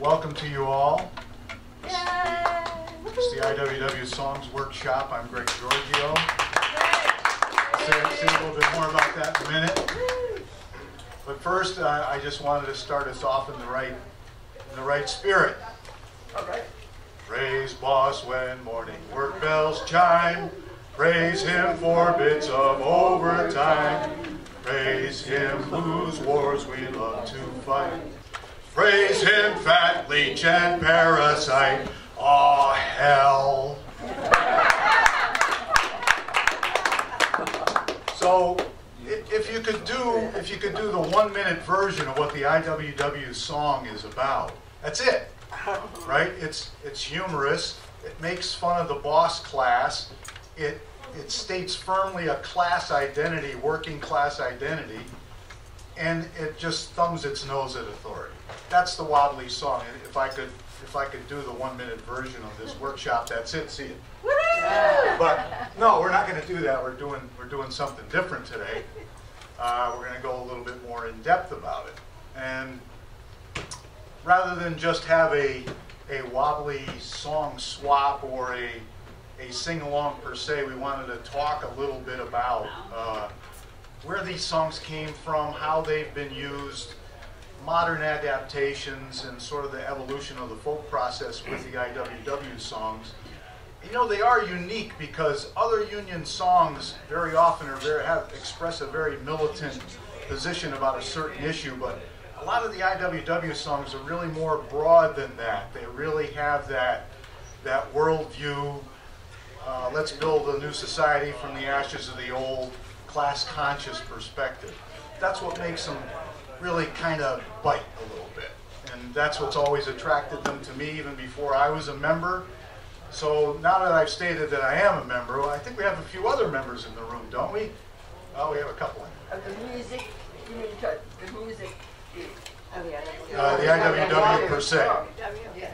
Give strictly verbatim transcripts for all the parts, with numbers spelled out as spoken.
welcome to you all. Yay! It's the I W W Songs Workshop. I'm Greg Giorgio. I'll say a little bit more about that in a minute. But first, uh, I just wanted to start us off in the right, in the right spirit. All right. Praise boss when morning work bells chime. Praise him for bits of overtime. Praise him whose wars we love to fight. Praise him, fat leech and parasite. Aw, hell. So, if you could do, if you could do the one-minute version of what the I W W song is about, that's it, right? It's it's humorous. It makes fun of the boss class. It it states firmly a class identity, working class identity, and it just thumbs its nose at authority. That's the wobbly song. And if I could, if I could do the one-minute version of this workshop, that's it. See it. But no, we're not going to do that. We're doing we're doing something different today. Uh, we're going to go a little bit more in depth about it, and rather than just have a a wobbly song swap or a a sing-along per se, we wanted to talk a little bit about uh, where these songs came from, how they've been used, modern adaptations, and sort of the evolution of the folk process with the I W W songs. You know, they are unique because other union songs very often are very, have express a very militant position about a certain issue, but a lot of the I W W songs are really more broad than that. They really have that, that worldview. Uh, let's build a new society from the ashes of the old, class-conscious perspective. That's what makes them really kind of bite a little bit. And that's what's always attracted them to me even before I was a member. So now that I've stated that I am a member, well, I think we have a few other members in the room, don't we? Oh, we have a couple in there. Of the music, you mean the music. Uh, the I W W per se.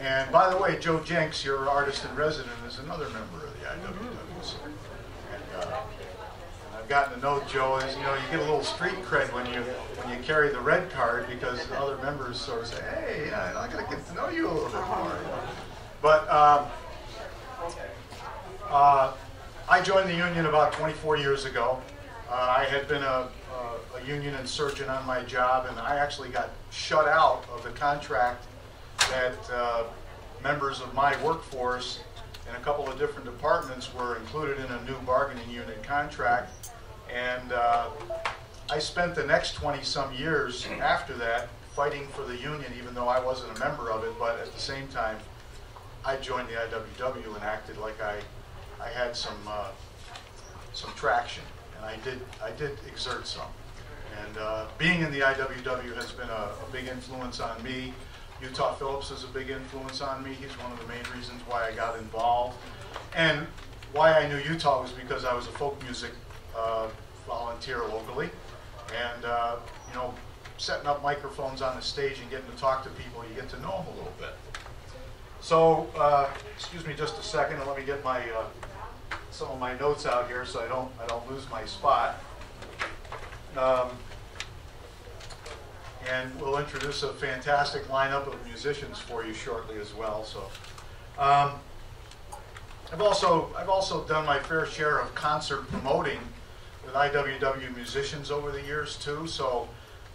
And by the way, Joe Jenks, your artist in resident, is another member of the I W W. So. And, uh, and I've gotten to know Joe. Is, you know, you get a little street cred when you when you carry the red card because the other members sort of say, "Hey, yeah, I gotta get to know you a little bit more." But um, uh, I joined the union about twenty-four years ago. Uh, I had been a Uh, a union insurgent on my job, and I actually got shut out of the contract that uh, members of my workforce in a couple of different departments were included in a new bargaining unit contract. And uh, I spent the next twenty some years after that fighting for the union, even though I wasn't a member of it, but at the same time I joined the I W W and acted like I, I had some, uh, some traction. And I did, I did exert some. And uh, being in the I W W has been a, a big influence on me. Utah Phillips is a big influence on me. He's one of the main reasons why I got involved. And why I knew Utah was because I was a folk music uh, volunteer locally. And, uh, you know, setting up microphones on the stage and getting to talk to people, you get to know them a little bit. So, uh, excuse me just a second, and let me get my... Uh, some of my notes out here, so I don't I don't lose my spot. Um, and we'll introduce a fantastic lineup of musicians for you shortly as well. So, um, I've also I've also done my fair share of concert promoting with I W W musicians over the years too. So,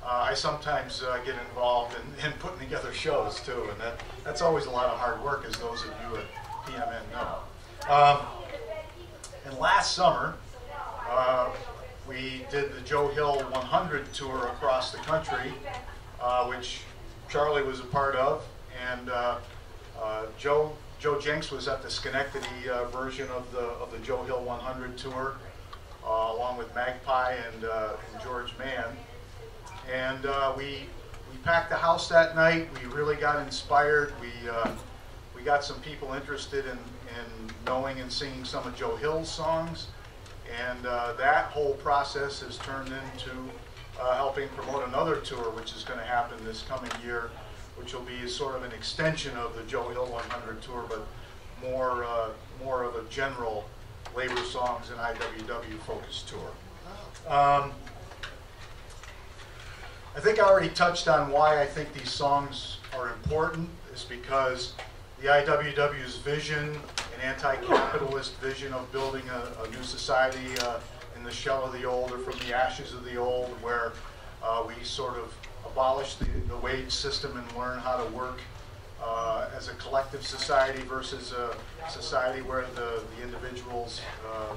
uh, I sometimes uh, get involved in, in putting together shows too, and that that's always a lot of hard work, as those of you at P M N know. Um, And last summer, uh, we did the Joe Hill one hundred tour across the country, uh, which Charlie was a part of, and uh, uh, Joe Joe Jenks was at the Schenectady uh, version of the of the Joe Hill one hundred tour, uh, along with Magpie and, uh, and George Mann, and uh, we we packed the house that night. We really got inspired. We uh, we got some people interested in. and knowing and singing some of Joe Hill's songs, and uh, that whole process has turned into uh, helping promote another tour, which is going to happen this coming year, which will be sort of an extension of the Joe Hill one hundred tour, but more uh, more of a general labor songs and I W W focused tour. Um, I think I already touched on why I think these songs are important. is because the I W W's vision, an anti-capitalist vision of building a, a new society uh, in the shell of the old or from the ashes of the old, where uh, we sort of abolish the, the wage system and learn how to work uh, as a collective society versus a society where the, the individuals uh,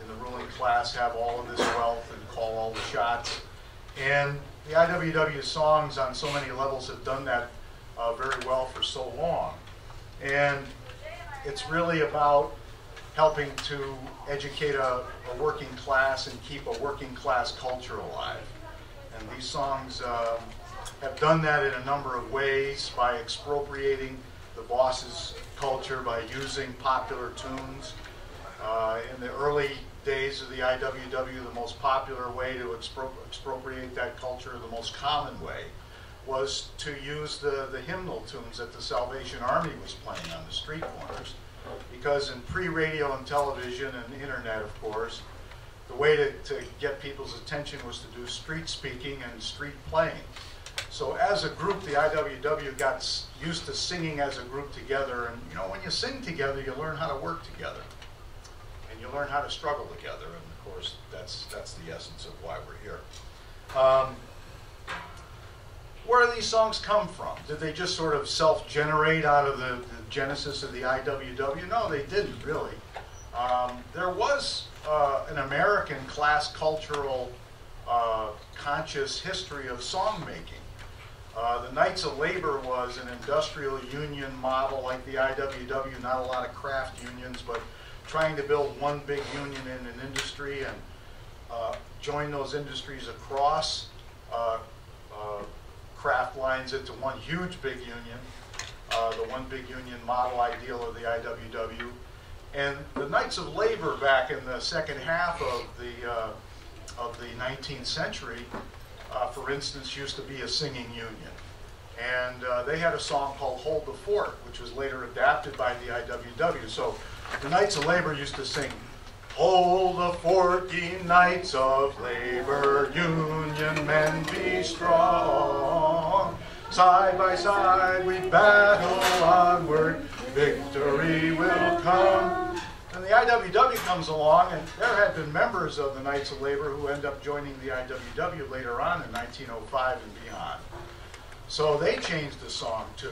in the ruling class have all of this wealth and call all the shots. And the I W W songs on so many levels have done that uh, very well for so long. And it's really about helping to educate a, a working class and keep a working class culture alive. And these songs uh, have done that in a number of ways, by expropriating the boss's culture, by using popular tunes. Uh, in the early days of the I W W, the most popular way to expro expropriate that culture, the most common way, was to use the, the hymnal tunes that the Salvation Army was playing on the street corners. Because in pre-radio and television and internet, of course, the way to, to get people's attention was to do street speaking and street playing. So as a group, the I W W got used to singing as a group together. And you know, when you sing together, you learn how to work together. And you learn how to struggle together. And of course, that's, that's the essence of why we're here. Um, Where do these songs come from? Did they just sort of self-generate out of the, the genesis of the I W W? No, they didn't really. Um, there was uh, an American class cultural uh, conscious history of song making. Uh, the Knights of Labor was an industrial union model like the I W W, not a lot of craft unions, but trying to build one big union in an industry and uh, join those industries across uh, uh, craft lines into one huge big union, uh, the one big union model ideal of the I W W. And the Knights of Labor back in the second half of the, uh, of the nineteenth century, uh, for instance, used to be a singing union. And uh, they had a song called Hold the Fort, which was later adapted by the I W W. So the Knights of Labor used to sing, "Hold the fort, ye Knights of Labor, Union men be strong. Side by side we battle onward, victory will come." And the I W W comes along, and there had been members of the Knights of Labor who end up joining the I W W later on in nineteen oh five and beyond. So they changed the song to,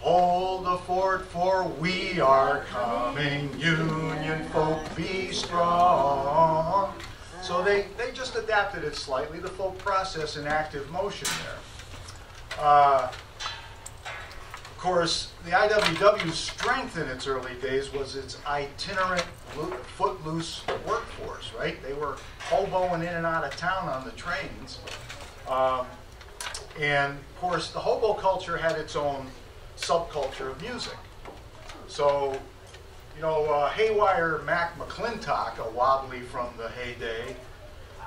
"Hold the fort, for we are coming, Union folk be strong." So they, they just adapted it slightly, the folk process in active motion there. Uh, of course, the I W W's strength in its early days was its itinerant, footloose workforce, right? They were hoboing in and out of town on the trains. Um, and of course, the hobo culture had its own subculture of music. So, you know, uh, Haywire Mac McClintock, a wobbly from the heyday,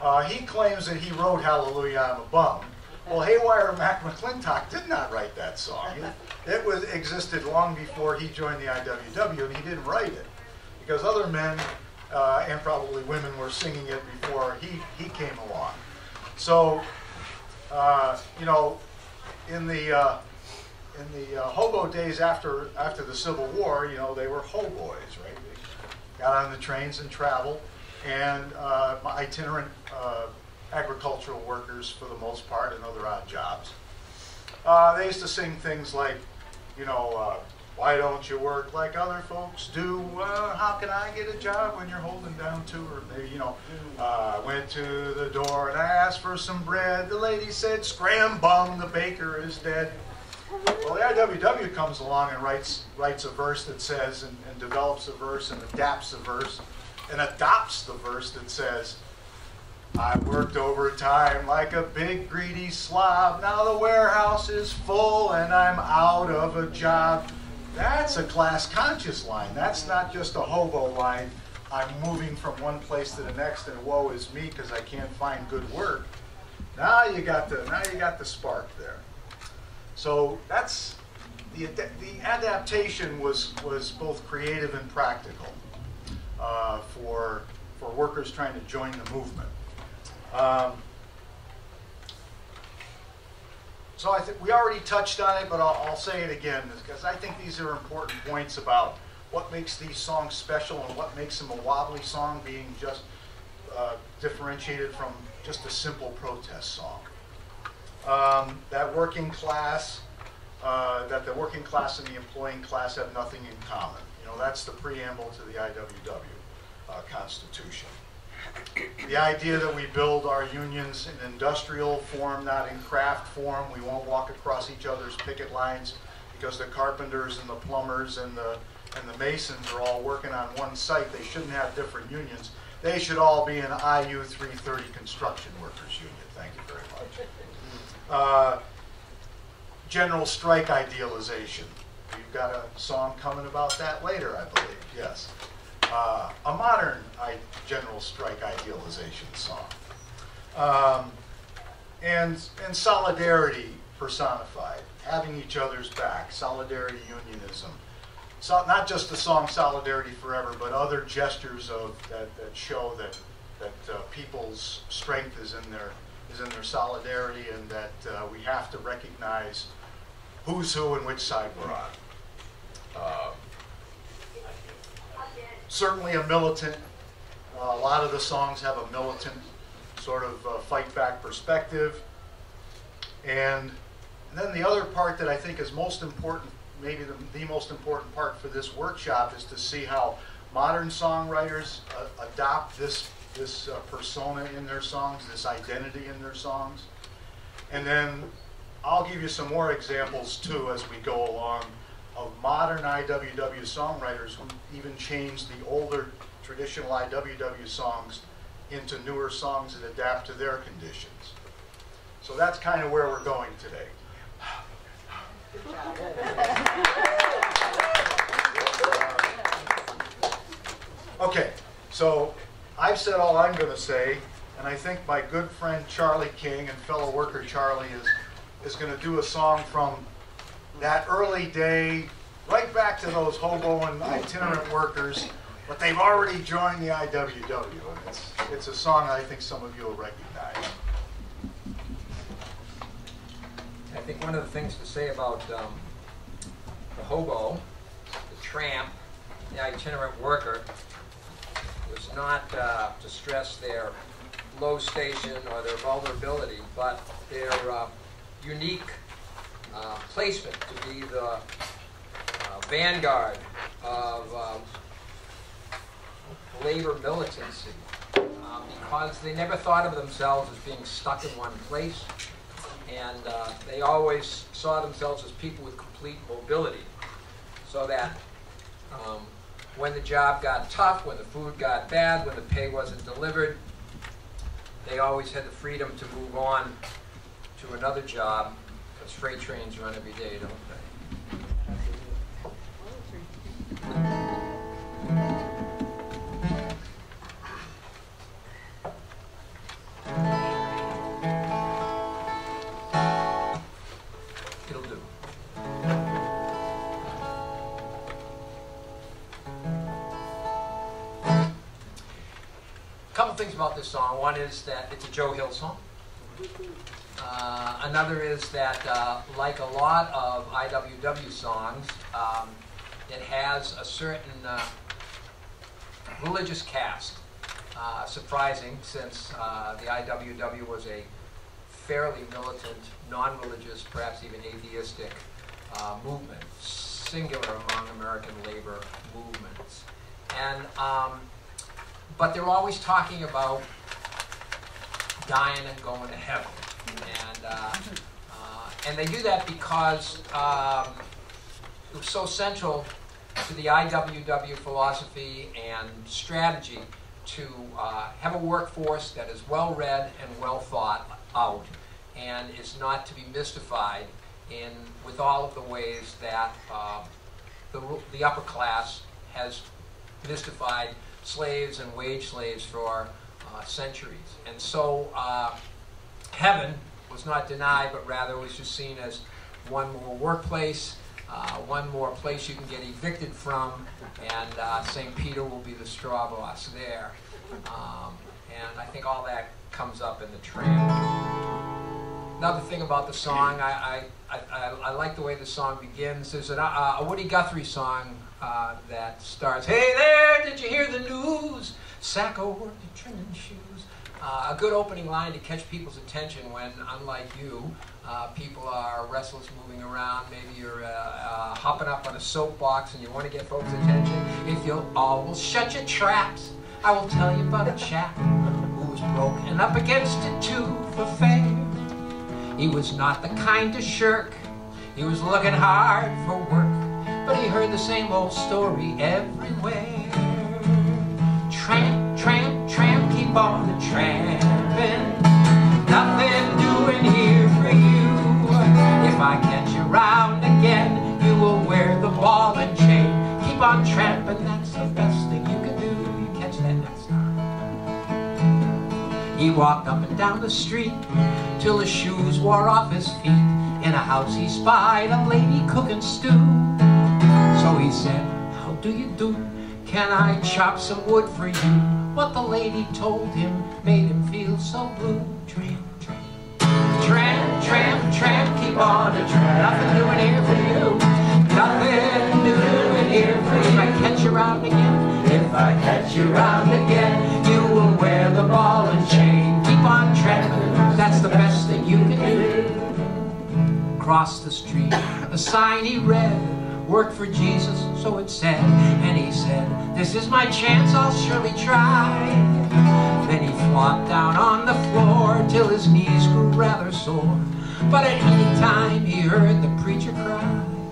uh, he claims that he wrote "Hallelujah, I'm a Bum." Well, Haywire Mac McClintock did not write that song. It, it was existed long before he joined the I W W, and he didn't write it because other men uh, and probably women were singing it before he he came along. So, uh, you know, in the uh, In the uh, hobo days after after the Civil War, you know, they were hoboys, right? They got on the trains and traveled, and uh, itinerant uh, agricultural workers for the most part, and other odd jobs. Uh, they used to sing things like, you know, uh, "Why don't you work like other folks do? Uh, how can I get a job when you're holding down two?" Or maybe, you know, "I uh, went to the door and I asked for some bread. The lady said, 'Scram bum, the baker is dead.'" Well, the I W W comes along and writes, writes a verse that says, and, and develops a verse, and adapts a verse, and adopts the verse that says, "I worked overtime like a big greedy slob. Now the warehouse is full and I'm out of a job." That's a class-conscious line. That's not just a hobo line. "I'm moving from one place to the next, and woe is me because I can't find good work." Now you got the, now you got the spark there. So that's the, the adaptation was was both creative and practical uh, for for workers trying to join the movement. Um, So I think we already touched on it, but I'll, I'll say it again, because I think these are important points about what makes these songs special and what makes them a wobbly song being just uh, differentiated from just a simple protest song. Um, that working class, uh, that the working class and the employing class have nothing in common. You know, that's the preamble to the I W W uh, Constitution. The idea that we build our unions in industrial form, not in craft form. We won't walk across each other's picket lines because the carpenters and the plumbers and the, and the masons are all working on one site. They shouldn't have different unions. They should all be an I U three thirty construction workers union. Thank you very much. Uh, general strike idealization. You've got a song coming about that later, I believe, yes. Uh, a modern I general strike idealization song. Um, and, and solidarity personified, having each other's back, solidarity unionism. So, not just the song Solidarity Forever, but other gestures of, that, that show that, that uh, people's strength is in their, is in their solidarity, and that uh, we have to recognize who's who and which side we're on. Uh, Certainly a militant, uh, a lot of the songs have a militant sort of uh, fight back perspective. And, and then the other part that I think is most important, maybe the, the most important part for this workshop, is to see how modern songwriters uh, adopt this, this uh, persona in their songs, this identity in their songs. And then I'll give you some more examples too as we go along, of modern I W W songwriters who even changed the older traditional I W W songs into newer songs that adapt to their conditions. So that's kind of where we're going today. Okay, so I've said all I'm going to say, and I think my good friend Charlie King and fellow worker Charlie is, is going to do a song from that early day, right back to those hobo and itinerant workers, but they've already joined the I W W. It's, it's a song I think some of you will recognize. I think one of the things to say about um, the hobo, the tramp, the itinerant worker, was not uh, to stress their low station or their vulnerability, but their uh, unique Uh, placement to be the uh, vanguard of uh, labor militancy, uh, because they never thought of themselves as being stuck in one place, and uh, they always saw themselves as people with complete mobility, so that um, when the job got tough, when the food got bad, when the pay wasn't delivered, they always had the freedom to move on to another job. Freight trains run every day, don't they? It'll do. A couple things about this song. One is that it's a Joe Hill song. Uh, another is that, uh, like a lot of I W W songs, um, it has a certain uh, religious cast. Uh, surprising, since uh, the I W W was a fairly militant, non-religious, perhaps even atheistic uh, movement, singular among American labor movements. And um, but they're always talking about dying and going to heaven. And, uh, uh, and they do that because um, it was so central to the I W W philosophy and strategy to uh, have a workforce that is well read and well thought out, and is not to be mystified in with all of the ways that uh, the, the upper class has mystified slaves and wage slaves for uh, centuries. And so uh, heaven was not denied, but rather was just seen as one more workplace, uh, one more place you can get evicted from, and uh, Saint Peter will be the straw boss there. Um, and I think all that comes up in the tramp. Another thing about the song, I, I, I, I like the way the song begins. There's an, uh, a Woody Guthrie song uh, that starts, "Hey there, did you hear the news? Sacco worked at trimming shoes." Uh, a good opening line to catch people's attention when, unlike you, uh, people are restless, moving around. Maybe you're uh, uh, hopping up on a soapbox and you want to get folks' attention. "If you'll all shut your traps, I will tell you about a chap who was broke and up against it too for fame. He was not the kind to shirk. He was looking hard for work, but he heard the same old story everywhere. Tramp, tramp, tramp, keep on the tramping. Nothing doing here for you. If I catch you round again, you will wear the ball and chain. Keep on tramping, that's the best thing you can do." You catch that next time. He walked up and down the street till his shoes wore off his feet. In a house he spied a lady cooking stew. So he said, "How do you do? Can I chop some wood for you?" What the lady told him made him feel so blue. Tramp, tramp, tramp, tramp, tramp, keep on a tramp. Nothing doing here for you. Nothing doing here for you. If I catch you round again, if I catch you round again, you will wear the ball and chain. Keep on tramping. That's the best thing you can do." Across the street, a sign he read, "Work for Jesus," so it said. And he said, "This is my chance, I'll surely try." Then he flopped down on the floor till his knees grew rather sore. But at any time he heard the preacher cry,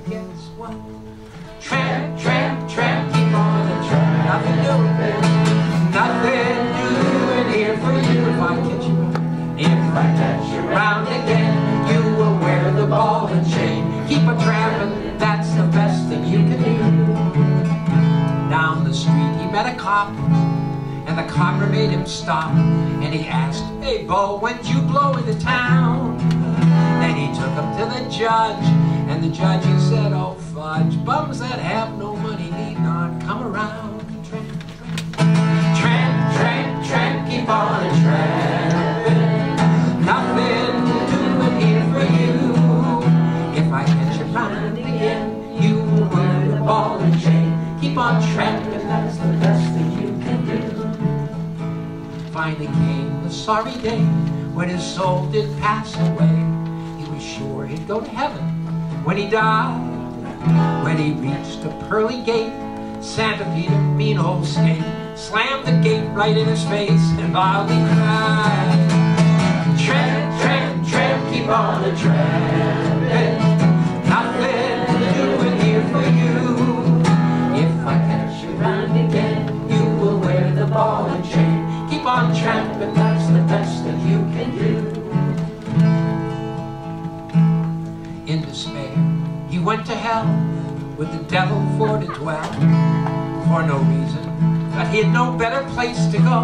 guess what? Tramp, tramp, tramp, keep on the tramp. Nothing doing, nothing doing here for you. If I catch you up, if I catch you round again, you will wear the ball and chain. Keep a trampin', that's the best thing you can do. Down the street he met a cop, and the copper made him stop. And he asked, "Hey, Bo, when'd you blow into town?" Then he took him to the judge, and the judge he said, "Oh, fudge, bums that have no money need not come around. Tramp, tramp, tramp, tramp, keep on a trampin'. Nothing doing here for you. If I catch you round again, you will wear the ball and chain. Keep on tramping, that's the best thing you can do." Finally came the sorry day when his soul did pass away. He was sure he'd go to heaven when he died. When he reached the pearly gate, Santa Peter, mean old skate, slammed the gate right in his face and loudly cried, "Tramp, tramp, tramp, keep on a trampin'. Nothing doing here for you. If I catch you round again, you will wear the ball and chain. Keep on trampin', that's the best that you can do." In despair, he went to hell with the devil for to dwell, for no reason, but he had no better place to go.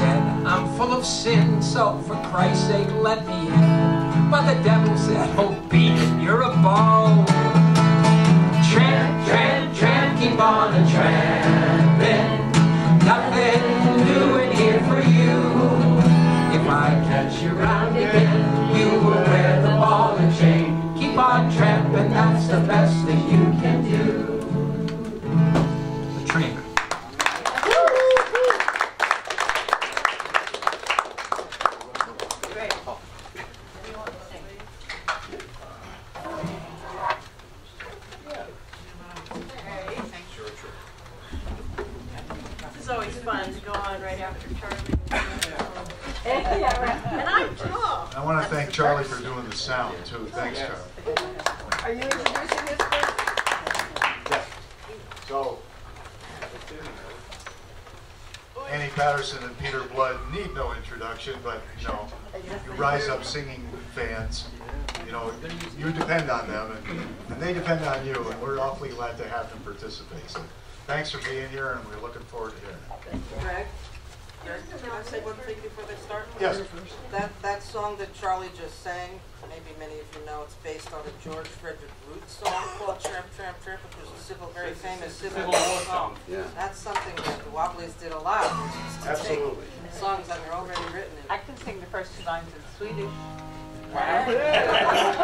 Said, "I'm full of sin, so for Christ's sake let me in." But the devil said, "Oh, beat it, you're a bone. Tramp, tramp, tramp, keep on a trampin'. Nothing doing here for you. If I catch you round again, you will wear the ball and chain. Keep on trampin', that's the best that you can do." The tramp. Charlie for doing the sound too. Thanks, Charlie. Yes. Are you introducing this first? Yes. So, Annie Patterson and Peter Blood need no introduction, but you know, you Rise Up Singing fans, you know, you depend on them, and, and they depend on you, and we're awfully glad to have them participate. So, thanks for being here, and we're looking forward to hearing it. Thank you, Greg. Can I say one thing before they start? Yes. That, that song that Charlie just sang, maybe many of you know, it's based on a George Frederick Root song called Tramp, Tramp, Tramp, which was a civil, very famous Civil War song. Yeah. That's something that the Wobblies did a lot. Absolutely. Take songs that are already written. I can sing the first two lines in Swedish. Trump,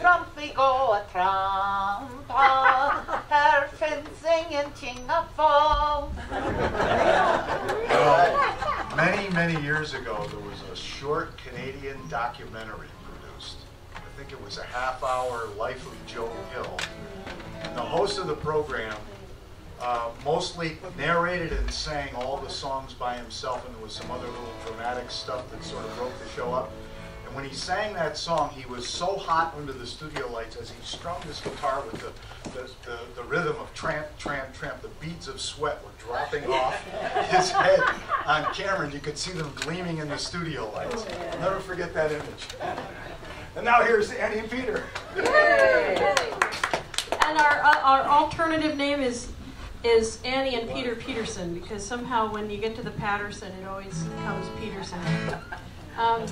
Trump, vi går och trampar. Här finns ingenting att få. Many, many years ago, there was a short Canadian documentary produced. I think it was a half-hour Life of Joe Hill. And the host of the program uh, mostly narrated and sang all the songs by himself, and there was some other little dramatic stuff that sort of broke the show up. And when he sang that song, he was so hot under the studio lights as he strummed his guitar with the, the, the, the rhythm of tramp, tramp, tramp. The beads of sweat were dropping off his head on camera, and you could see them gleaming in the studio lights. I'll never forget that image. And now here's Annie and Peter. Yay! And our, our alternative name is, is Annie and Peter Peterson, because somehow when you get to the Patterson, it always comes Peterson. Um,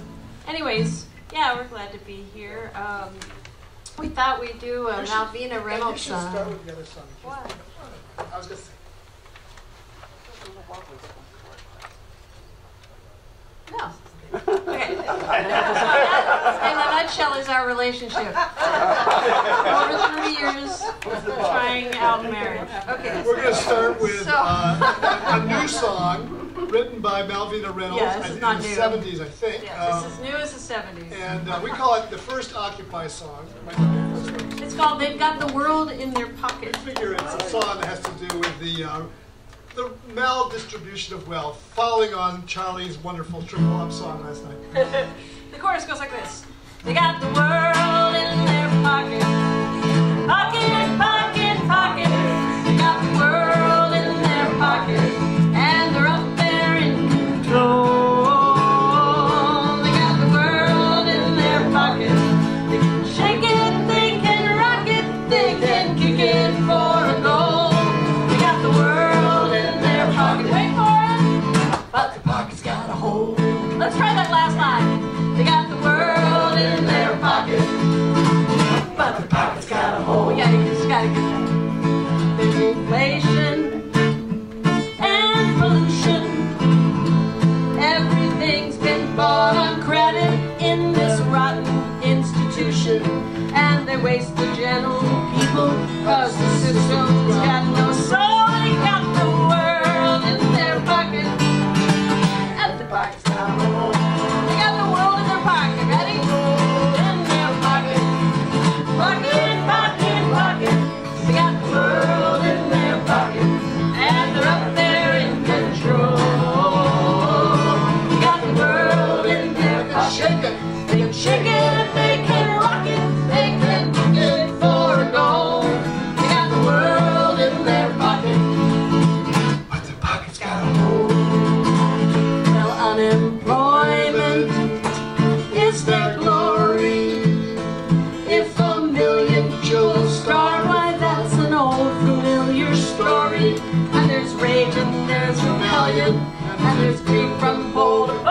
Anyways, yeah, we're glad to be here. Um, we thought we'd do a Malvina Reynolds song. You should start with the other song. What? I was going to say. No. Okay. So that, in a nutshell, is our relationship. Over three years trying out marriage. Okay. We're going to start with so. uh, a new song. Written by Malvina Reynolds yeah, in the seventies, I think. Yeah, um, this is new as the seventies. And uh, we call it the first Occupy song. It's called They've Got the World in Their Pocket. We figure it's a song that has to do with the, uh, the maldistribution of wealth, following on Charlie's wonderful triple-up song last night. The chorus goes like this. They got the world in their pocket. Pocket, pocket, pocket. They got the world in their pocket. And they're up there in control. They got the world in their pocket. They can shake it, they can rock it, they can kick it for a goal. They got the world in their pocket. Wait for it. But their pocket's got a hole. Let's try that last line. They got the world in their pocket. But their pocket's got a hole. Yeah, you just gotta get that. There's inflation. Everything's been bought on credit in this rotten institution, and they waste the gentle people cause the system's got no soul. They got the world in their pocket, and the pocket's got a hole. They got the world in their pocket. Ready? In their pocket, pocket, pocket, pocket. They got the world in their pocket, and they're up there. Shake it if they can rock it, they can book it for a goal. They got the world in their pocket, but their pocket's got a hole. Well, unemployment is their glory. If a million children starve, why that's an old familiar story. And there's rage and there's rebellion, and there's grief from pole to pole.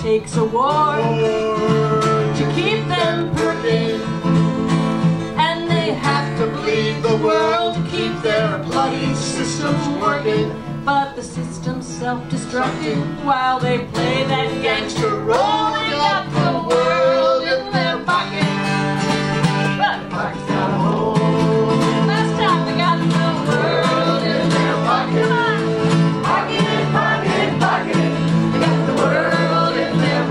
Takes a war to keep them perking, and they have to bleed the world to keep their bloody systems working. But the system's self-destructing while they play that gangster role. They got the world in their pocket, but the pocket's got a hole. Last time they got the world in their pocket. Come on, pocket, pocket, pocket. They got the world.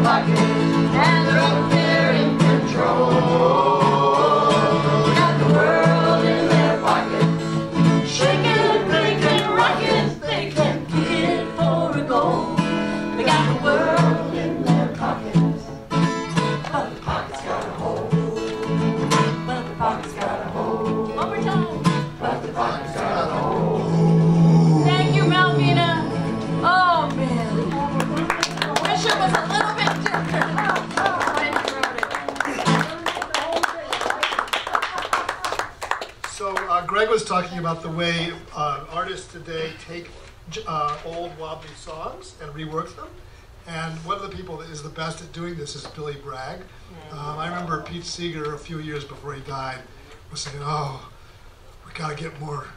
Pocket, and they're up there in control. They got the world in their pocket. Shake it, they can rock it, they can kick it for a goal. They got the world in their pocket, uh, Greg was talking about the way uh, artists today take uh, old wobbly songs and rework them. And one of the people that is the best at doing this is Billy Bragg. Um, I remember Pete Seeger a few years before he died was saying, oh, we got to get more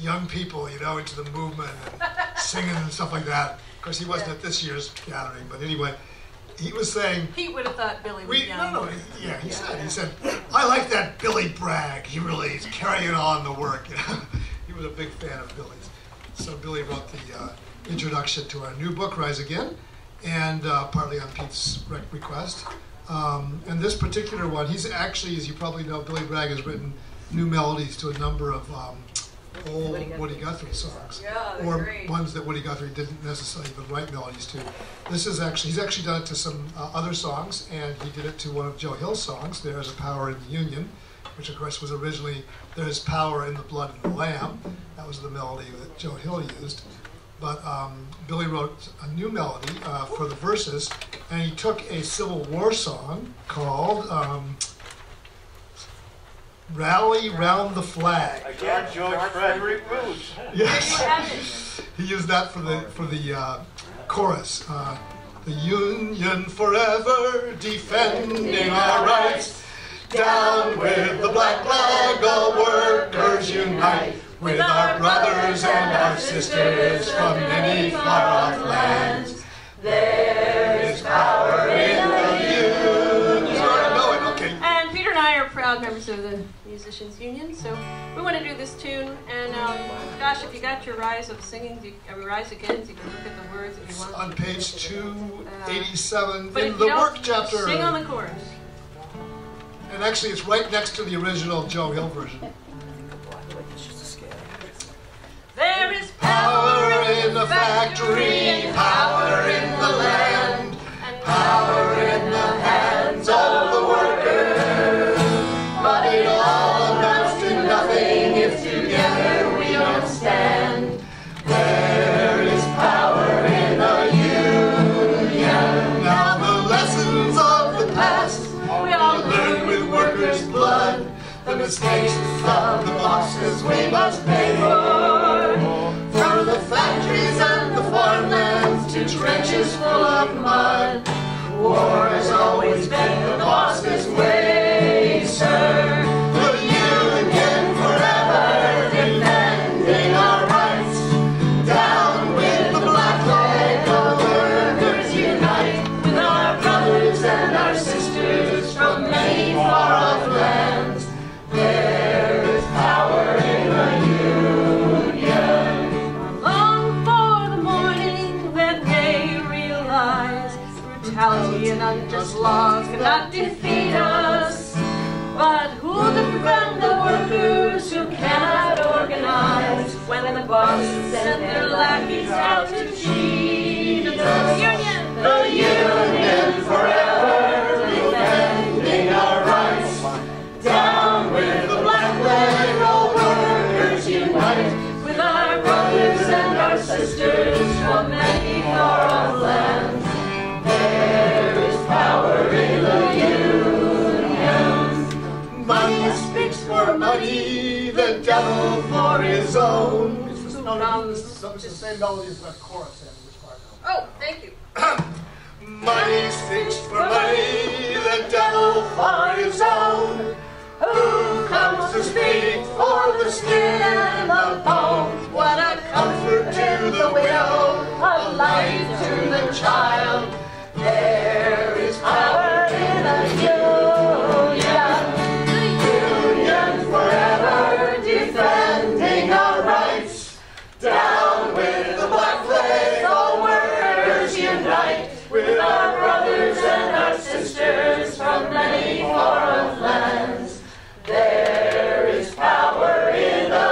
young people, you know, into the movement and singing and stuff like that. Of course, he wasn't yeah. at this year's gathering, but anyway, he was saying... Pete would have thought Billy was we, young. No, no, he, yeah, he yeah, said, yeah. he said, I like that Billy Bragg. He really is carrying on the work, you know. He was a big fan of Billy's. So Billy wrote the uh, introduction to our new book, Rise Again, and uh, partly on Pete's rec request. Um, and this particular one, he's actually, as you probably know, Billy Bragg has written new melodies to a number of um, old Woody Guthrie, Woody Guthrie songs, yeah, or great. ones that Woody Guthrie didn't necessarily even write melodies to. This is actually, he's actually done it to some uh, other songs, and he did it to one of Joe Hill's songs, There's a Power in the Union, which of course was originally, There's Power in the Blood of the Lamb. That was the melody that Joe Hill used. But um, Billy wrote a new melody uh, for the verses, and he took a Civil War song called um, Rally Round the Flag. Again, George Frederick Root. Yes. He used that for the, for the uh, chorus. Uh, the Union forever defending our rights. Down with the black flag, all workers unite. With our brothers and our sisters from many far-off lands, there is power in the union. And Peter and I are proud members of the Musicians Union, so we want to do this tune. And um, gosh, if you got your Rise of Singing, you, uh, Rise Again, so you can look at the words if you want. On page two eighty-seven uh, in the work chapter. Sing on the chorus. And actually, it's right next to the original Joe Hill version. There is power in the factory, power in the land, and power in the hands of the workers. But it all amounts to nothing if together we don't stand. There is power in the union. Now the lessons of the past we all learn with workers' blood. The mistakes of the bosses we must pay for. From the factories and the farmlands to trenches full of mud, war has always been the bosses' way, sir. The union forever defending our rights. Down with the black flag, all workers unite. With our brothers and our sisters from many far-off lands. And unjust laws cannot defeat us, but who'll defend the workers who cannot organize when the bosses send their lackeys out to cheat us? The union, the union forever defending our rights. Down with the black flag, all workers unite. With our brothers and our sisters from many far-off lands. Power in the union. Money speaks for money, the devil for his own. It's just, no, it's just the same melody as that chorus in this part. Oh, thank you. Money speaks for money, the devil for his own. Who comes to speak for the skin and the bone? What a comfort to the widow, a light to the child. There is power in the union, the union forever defending our rights. Down with the black flag, all workers unite. With our brothers and our sisters from many foreign lands, there is power in the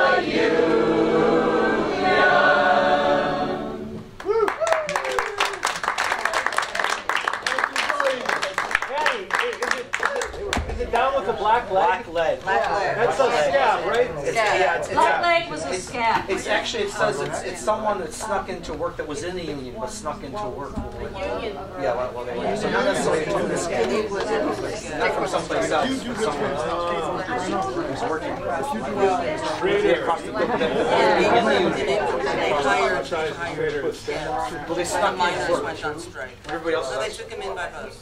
with the black leg? Black leg. Black leg. That's black a leg. Scab, right? It's, yeah, it's, black yeah. leg was a scab. It's actually, it says it's, it's someone that snuck into work, that was in the union, but snuck into work. The union. Yeah, well, well they were. So not necessarily from the scab. Not from someplace else, from someone who was working. Well, they stuck miners went on strike. Everybody else. So they took him in by hose.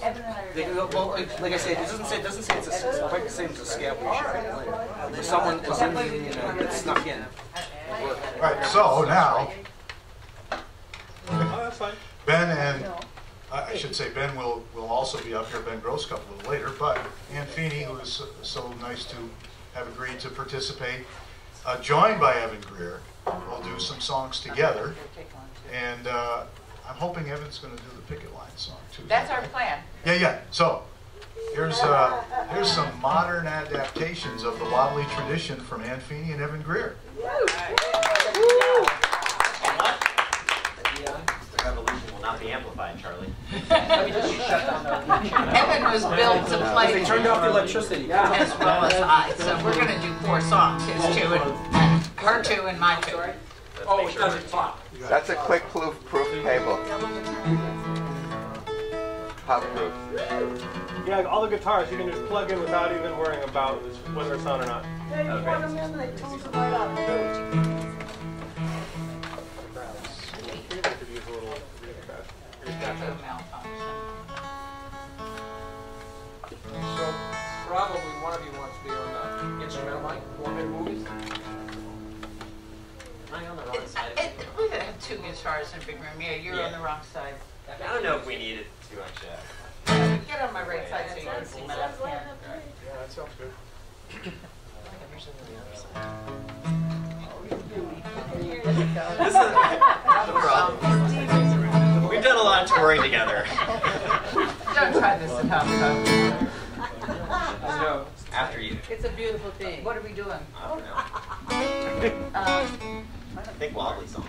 Well, like I said, it doesn't say it doesn't say it's, a, it's quite the same as a scab we should. Someone was in, you know, gets snuck in. Right. So now, oh, that's fine. Ben and I should say Ben will will also be up here. Ben Grosscup a little later, but Anne Feeney, who is so nice to have agreed to participate, uh, joined by Evan Greer, we'll do some songs together. And uh, I'm hoping Evan's going to do the picket line song too. That's our plan. Yeah, yeah. So here's uh, here's some modern adaptations of the Wobbly tradition from Anne Feeney and Evan Greer. Revolution will not be amplified, Charlie. Evan was built to play. They turned off the electricity. Yeah. As well as I. So we're going to do four songs. His two and her two and my two. Oh, it doesn't pop. That's a quick proof proof table. Pop proof. Yeah, like all the guitars you can just plug in without even worrying about whether it's on or not. Yeah, you plug them in and they tune them right up. So probably one of you wants to be on the instrumental mic, one of movies. Am I on the wrong side? It, it, we could have two guitars in a big room. Yeah, you're yeah. on the wrong side. I don't know if we needed to actually. Get on my right side so you can see me. Yeah, that sounds good. This is no problem. We've done a lot of touring together. Don't try this at home, though. No, after you. It's a beautiful thing. What are we doing? I don't know. um, I think wobbly songs.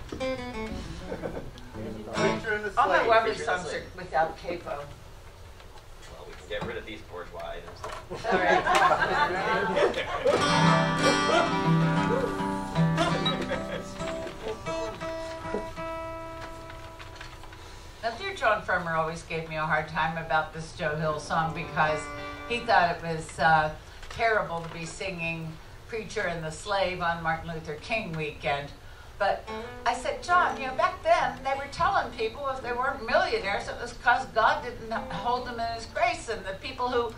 All my wobbly songs are without capo. Well, we can get rid of these bourgeois items. All right. Now, dear John Fremmer always gave me a hard time about this Joe Hill song because he thought it was uh, terrible to be singing Preacher and the Slave on Martin Luther King weekend. But I said, John, you know, back then they were telling people if they weren't millionaires, it was because God didn't hold them in his grace. And the people who,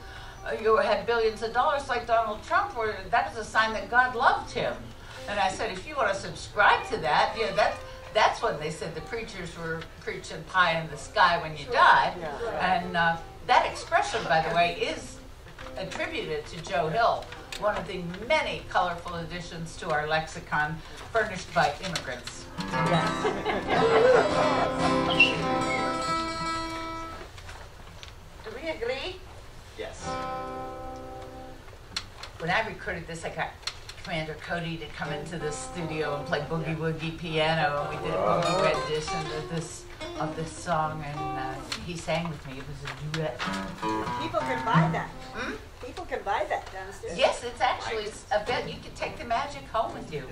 who had billions of dollars like Donald Trump, were that was a sign that God loved him. And I said, if you want to subscribe to that, you know, that's... That's when they said the preachers were preaching pie in the sky when you sure. die. Yeah. And uh, that expression, by the way, is attributed to Joe Hill, one of the many colorful additions to our lexicon furnished by immigrants. Yes. Do we agree? Yes. When I recorded this, I got Commander Cody to come into the studio and play boogie woogie piano, and we did a boogie rendition of this of this song, and uh, he sang with me. It was a duet. People can buy that. Hmm? People can buy that downstairs. Yes, it's actually a bit. You can take the magic home with you.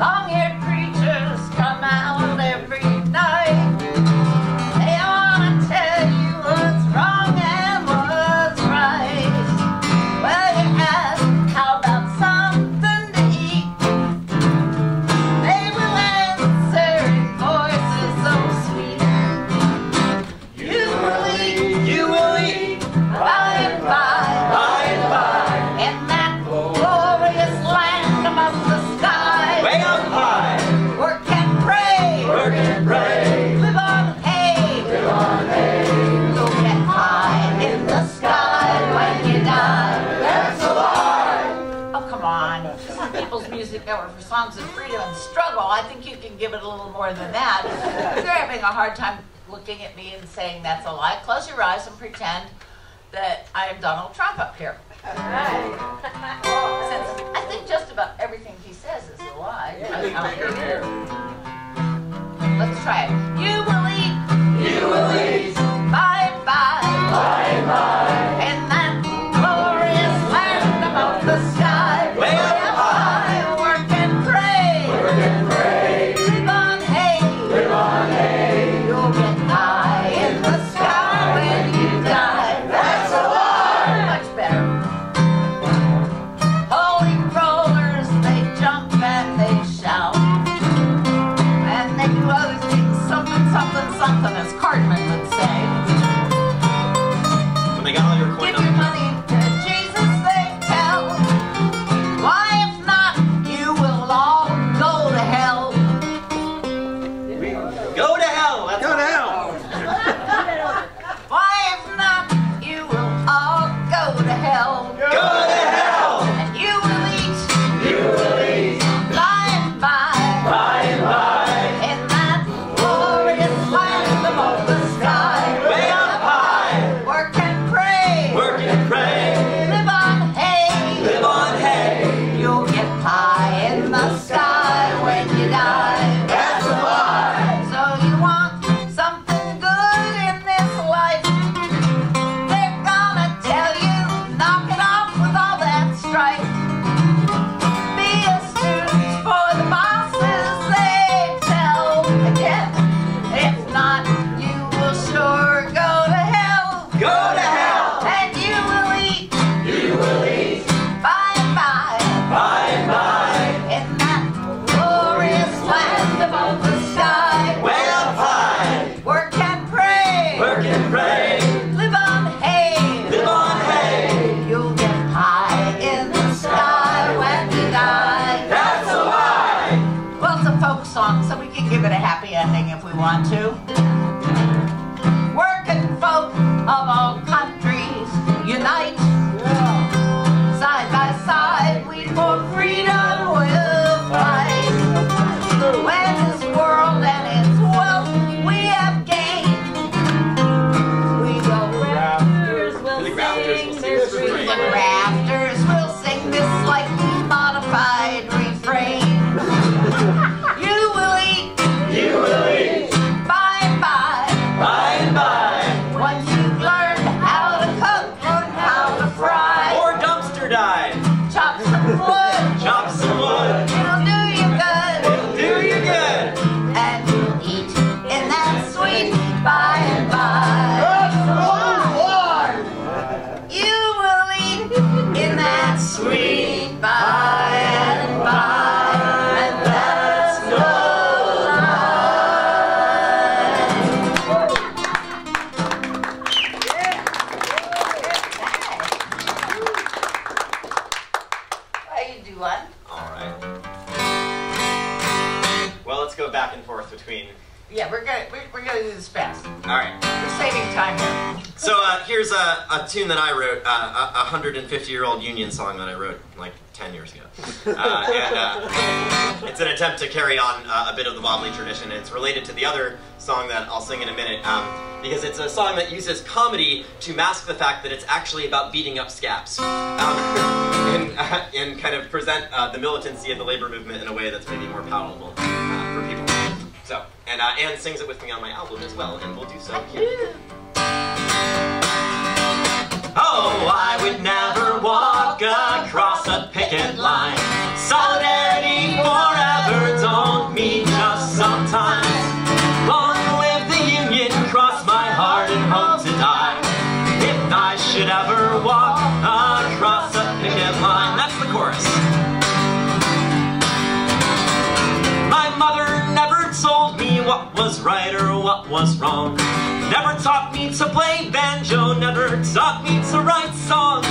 Long-haired preachers come out every night. Songs of freedom and struggle. I think you can give it a little more than that. If you're having a hard time looking at me and saying that's a lie, close your eyes and pretend that I am Donald Trump up here. All right. Since I think just about everything he says is a lie. Yeah, I think bigger here. Let's try it. You will eat. You will eat. Bye bye. Bye bye. And that glorious land above the sky. Way up high. You'll get high in the sky when you die. That's all. want to. Working folk of all countries unite. Yeah. Side by side, we for freedom will fight. When this world and its wealth we have gained, we will rafters will sing this refrain. The rafters will sing this slightly modified refrain. Here's a, a tune that I wrote, uh, a one hundred fifty year old Union song that I wrote like ten years ago. Uh, and uh, it's an attempt to carry on uh, a bit of the Wobbly tradition. It's related to the other song that I'll sing in a minute, um, because it's a song that uses comedy to mask the fact that it's actually about beating up scabs, um, and, uh, and kind of present uh, the militancy of the labor movement in a way that's maybe more palatable uh, for people. So, and uh, Anne sings it with me on my album as well, and we'll do so here. Oh, I would never walk across a picket line. Solidarity forever, don't mean just sometimes. Long live the Union, cross my heart and hope to die. If I should ever walk across a picket line. That's the chorus. My mother never told me what was right or what was wrong. Never taught me to play banjo, never taught me to write songs.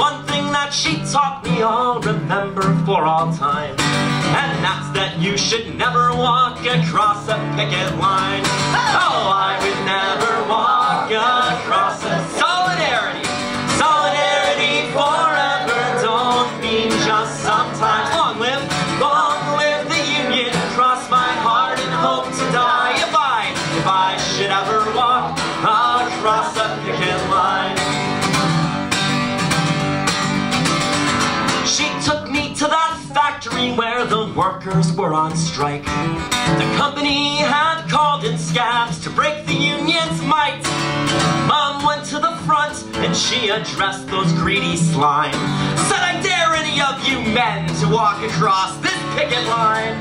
One thing that she taught me I'll remember for all time, and that's that you should never walk across a picket line. Oh, I would never walk across a solidarity. Solidarity forever, don't mean just sometimes. Long live, long live the Union, cross my heart and hope to die. If I, if I should ever walk across a picket line. She took me to that factory where the workers were on strike. The company had called in scabs to break the union's might. Mom went to the front and she addressed those greedy slime. Said, I dare any of you men to walk across this picket line.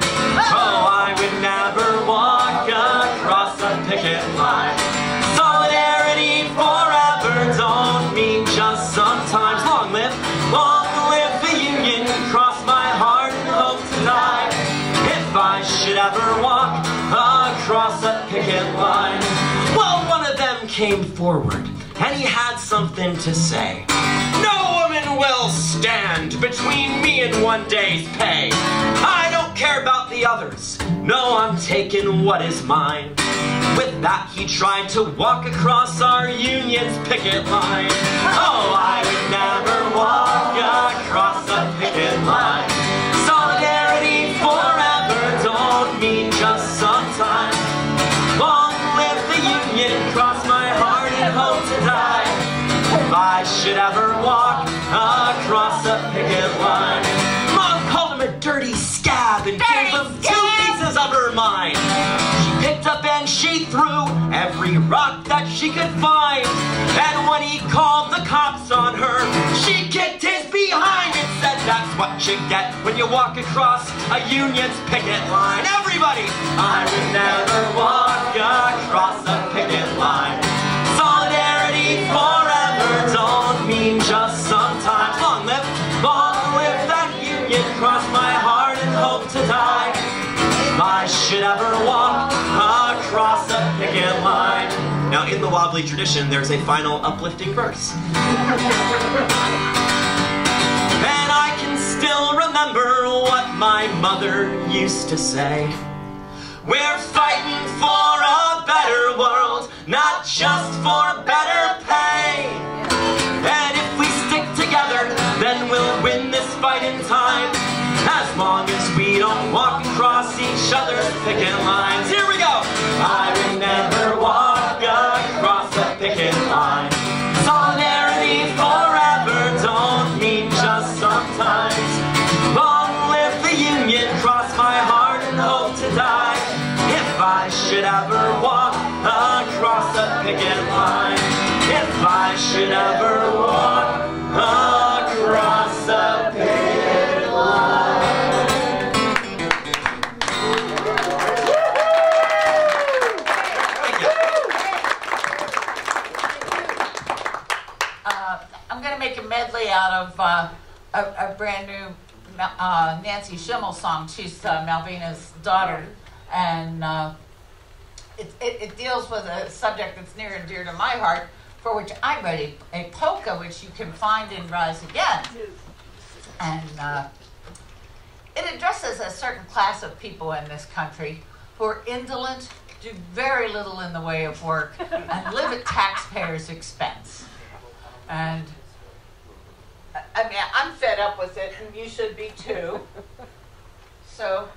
Oh, I would never walk across a picket line. Solidarity forever, don't mean just sometimes. Long live, long live the Union, cross my heart and hope to die. If I should ever walk across a picket line. Well, one of them came forward and he had something to say. No woman will stand between me and one day's pay. I don't care about the others. No, I'm taking what is mine. With that, he tried to walk across our union's picket line. Oh, I would never walk across a picket line. Solidarity forever, don't mean just sometimes. Long live the Union, cross my heart and hope to die. If I should ever walk across a picket line. Mom called him a dirty scab and dirty gave him two pieces of her mind. Up and she threw every rock that she could find. And when he called the cops on her, she kicked his behind and said, that's what you get when you walk across a union's picket line. Everybody! I would never walk across a picket line. Solidarity forever, don't mean just sometimes. Long live, long live that Union, cross my heart and hope to die. If I should ever walk across a picket line. Now, in the Wobbly tradition, there's a final uplifting verse. And I can still remember what my mother used to say. We're fighting for a better world, not just for better pay. And if we stick together, then we'll win this fight in time, as long as we don't walk across each other's picket lines. Here we go! I would never walk across a picket line. Solidarity forever don't mean just sometimes. Long live the union, cross my heart and hope to die, if I should ever walk across a picket line. If I should ever walk across a picket line. Medley out of uh, a, a brand new uh, Nancy Schimmel song. She's uh, Malvina's daughter, and uh, it, it, it deals with a subject that's near and dear to my heart, for which I wrote a, a polka, which you can find in Rise Again. And uh, it addresses a certain class of people in this country who are indolent, do very little in the way of work, and live at taxpayers' expense. And I mean, I'm fed up with it, and you should be too. So,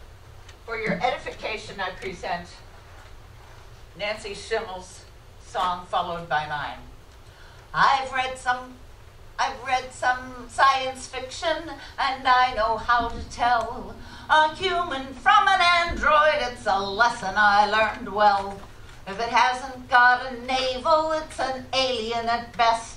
for your edification, I present Nancy Schimmel's song, followed by mine. I've read some, I've read some science fiction, and I know how to tell a human from an android. It's a lesson I learned well. If it hasn't got a navel, it's an alien at best.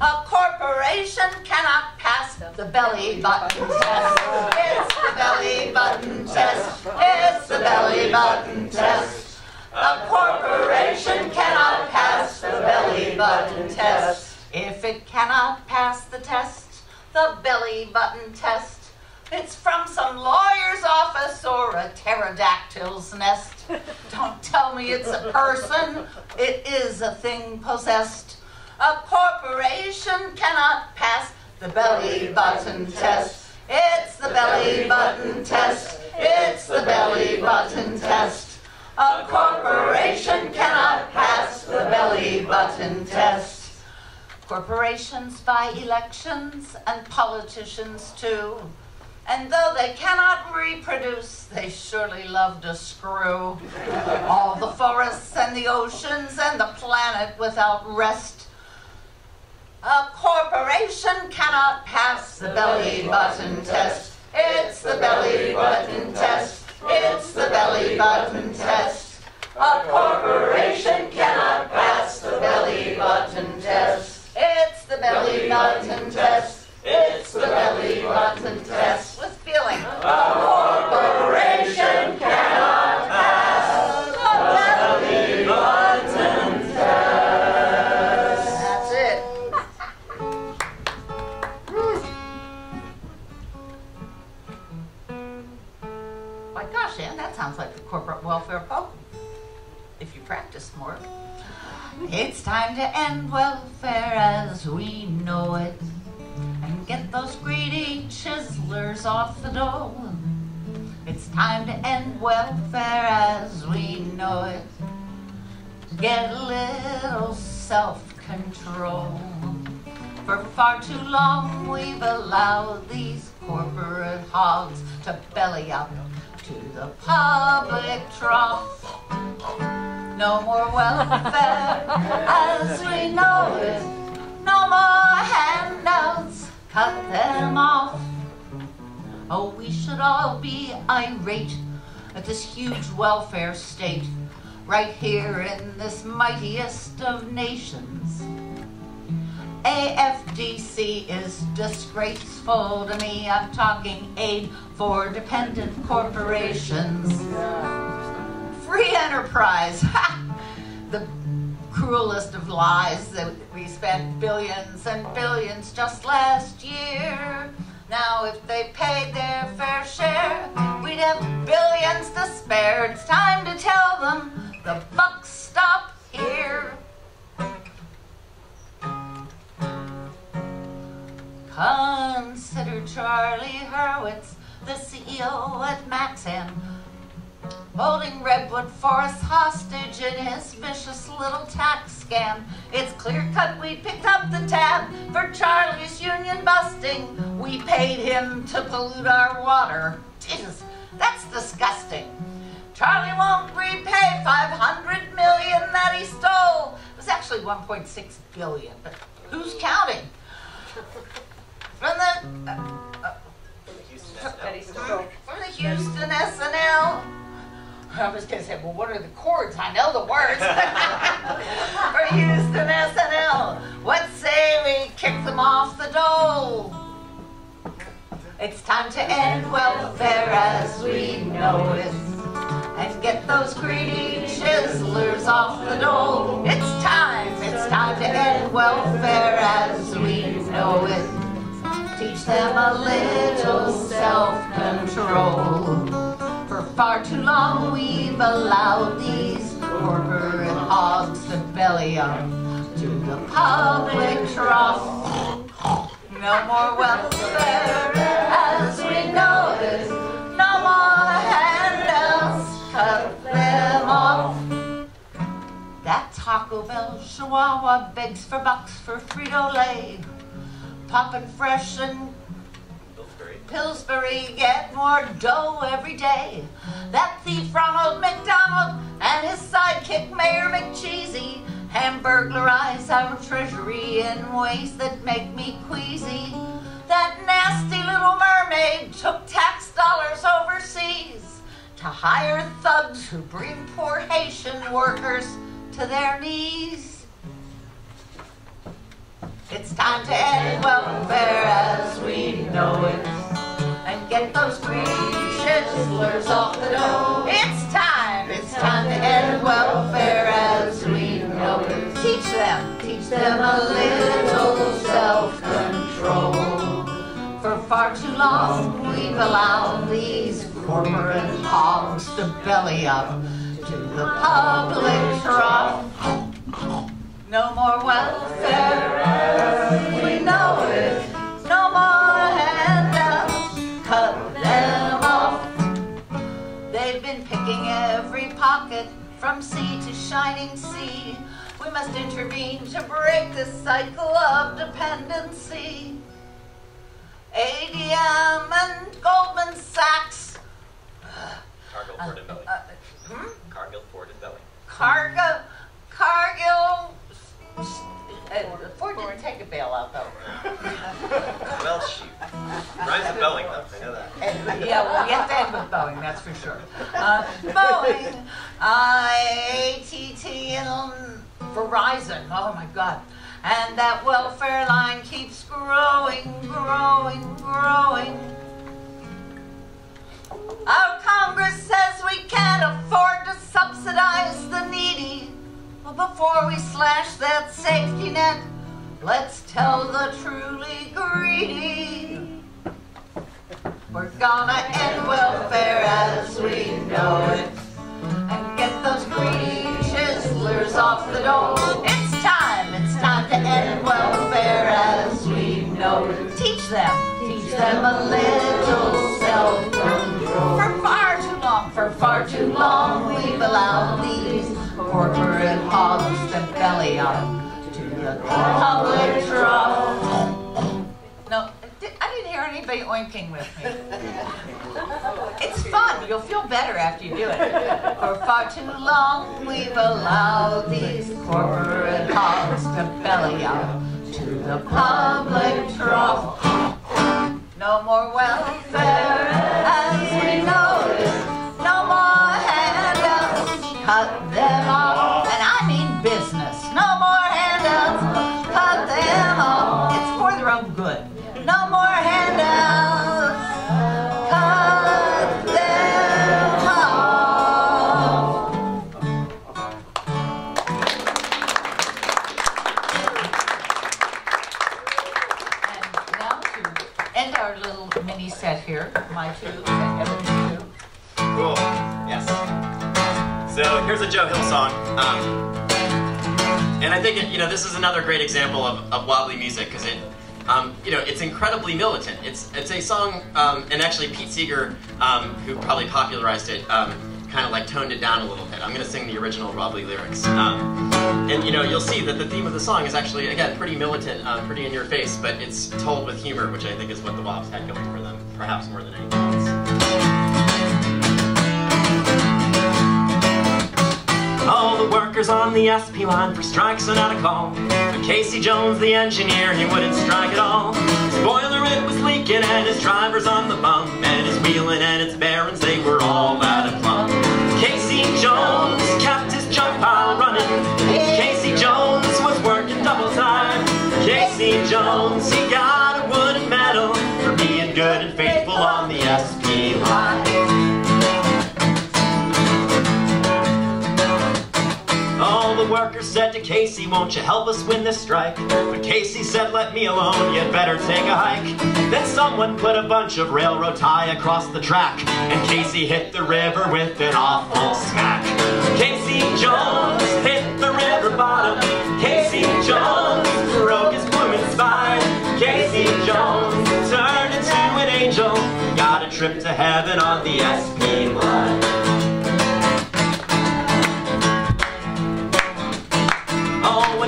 A corporation cannot pass the belly button test. It's the belly button test. It's the belly button test. A corporation cannot pass the belly button test. If it cannot pass the test, the belly button test, it's from some lawyer's office or a pterodactyl's nest. Don't tell me it's a person. It is a thing possessed. A corporation cannot pass the belly button test. It's the belly button test. It's the belly button test. A corporation cannot pass the belly button test. Corporations buy elections and politicians too. And though they cannot reproduce, they surely love to screw. All the forests and the oceans and the planet without rest. A corporation cannot pass the belly button test. It's the belly button test. It's the belly button test. A corporation cannot pass the belly button test. It's the belly button test. It's the belly button test. With feeling. A corporation cannot pass the belly button test. Sounds like the corporate welfare polka, if you practice more. It's time to end welfare as we know it, and get those greedy chiselers off the dole. It's time to end welfare as we know it. Get a little self-control. For far too long we've allowed these corporate hogs to belly up to the public trough. No more welfare as we know it. No more handouts, cut them off. Oh, we should all be irate at this huge welfare state, right here in this mightiest of nations. A F D C is disgraceful to me. I'm talking aid for dependent corporations. Free enterprise, ha! The cruelest of lies that we spent billions and billions just last year. Now if they paid their fair share, we'd have billions to spare. It's time to tell them the buck stops here. Consider Charlie Hurwitz, the C E O at Maxam, holding Redwood Forest hostage in his vicious little tax scam. It's clear cut we picked up the tab for Charlie's union busting. We paid him to pollute our water. Jesus, that's disgusting. Charlie won't repay five hundred million dollars that he stole. It was actually one point six billion dollars, but who's counting? From the, uh, uh, from the Houston, S N L. From the Houston S N L. I was going to say, well, what are the chords? I know the words. For Houston S N L. What say we kick them off the dole? It's time to end welfare as we know it. And get those greedy chiselers off the dole. It's time, it's time to end welfare as we know it. Teach them a little self-control. For far too long we've allowed these corporate hogs to belly up to the public trough. No more welfare as we know it. No more handouts. Cut them off. That Taco Bell Chihuahua begs for bucks for Frito-Lay. Poppin' Fresh and Pillsbury. Pillsbury get more dough every day. That thief Ronald McDonald and his sidekick Mayor McCheesy hamburglerize our treasury in ways that make me queasy. That nasty Little Mermaid took tax dollars overseas to hire thugs who bring poor Haitian workers to their knees. It's time to end welfare as we know it and get those greedy chiselers off the dole. It's time, it's time to end welfare as we know it. Teach them, teach them a little self-control. For far too long we've allowed these corporate hogs to belly up to the public trough. No more welfare as we know it. No more handouts. Cut them off. They've been picking every pocket from sea to shining sea. We must intervene to break this cycle of dependency. A D M and Goldman Sachs. Cargill, Ford and Belly. Uh, uh, hmm? Cargill, Ford and Belly. Cargo, Cargill. Uh, Ford didn't take a bailout though. Well, shoot. Rise of Boeing though. I know that. And, yeah, well, we have to end with Boeing, that's for sure. Uh, Boeing, A T and T, and Verizon. Oh my God. And that welfare line keeps growing, growing, growing. Our Congress says we can't afford to subsidize the needy. But before we slash that safety net, let's tell the truly greedy. We're gonna end welfare as we know it and get those greedy chiselers off the dole. It's time, it's time to end welfare as we know it. Teach them, teach them a little self-control. For far too long, for far too long, we've allowed these corporate hogs to belly up to the public trough. No, I didn't hear anybody oinking with me. It's fun. You'll feel better after you do it. For far too long, we've allowed these corporate hogs to belly up to the public trough. No more welfare as we know it. No more handouts. Cut them off. And I mean business. No more handouts. Cut them off. It's for their own good. No more handouts. Cut them off. And now to end our little mini set here, my two and Evan two. Cool. Yes. So here's a Joe Hill song. Um, and I think it, you know, this is another great example of, of wobbly music because it. Um, you know, it's incredibly militant. It's it's a song, um, and actually Pete Seeger, um, who probably popularized it, um, kind of like toned it down a little bit. I'm going to sing the original Rob Lee lyrics. Um, and you know, you'll see that the theme of the song is actually, again, pretty militant, uh, pretty in your face, but it's told with humor, which I think is what the Wops had going for them, perhaps more than anything else. All the workers on the S P line for strikes are not a call. But Casey Jones, the engineer, he wouldn't strike at all. His boiler, it was leaking, and his driver's on the bump, and his wheeling and its bearings, they were all out of plumb. Casey Jones kept his junk pile running. Casey Jones was working double time. Casey Jones, he got a wooden medal for being good and faithful on the S P line. All the workers said to Casey, won't you help us win this strike? But Casey said, let me alone, you'd better take a hike. Then someone put a bunch of railroad tie across the track, and Casey hit the river with an awful smack. Casey Jones hit the river bottom. Casey Jones broke his blooming spine. Casey Jones turned into an angel, got a trip to heaven on the S P line.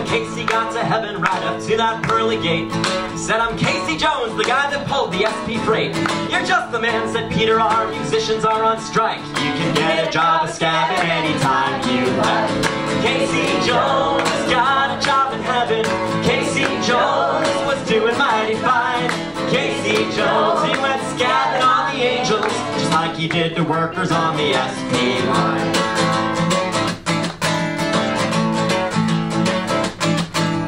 Casey got to heaven right up to that pearly gate. Said, I'm Casey Jones, the guy that pulled the S P freight. You're just the man, said Peter, our musicians are on strike. You can get a job as scabbing anytime you like. Casey Jones got a job in heaven. Casey Jones was doing mighty fine. Casey Jones, he went scabbing on the angels, just like he did to workers on the S P line.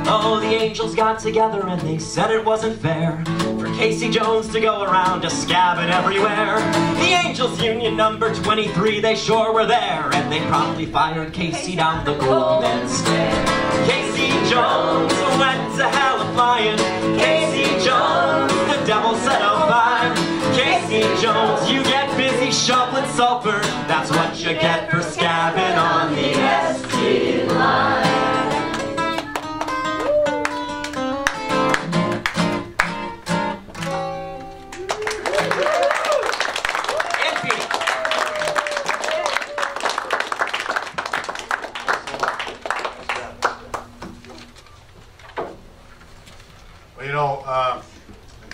Oh, the angels got together and they said it wasn't fair for Casey Jones to go around just scabbing everywhere. The Angels Union number twenty-three, they sure were there, and they promptly fired Casey down the golden stair. Casey Jones went to hell a flying. Casey Jones, the devil said oh fine. Casey Jones, you get busy shoveling sulfur, that's what you get for scabbing on the S P line.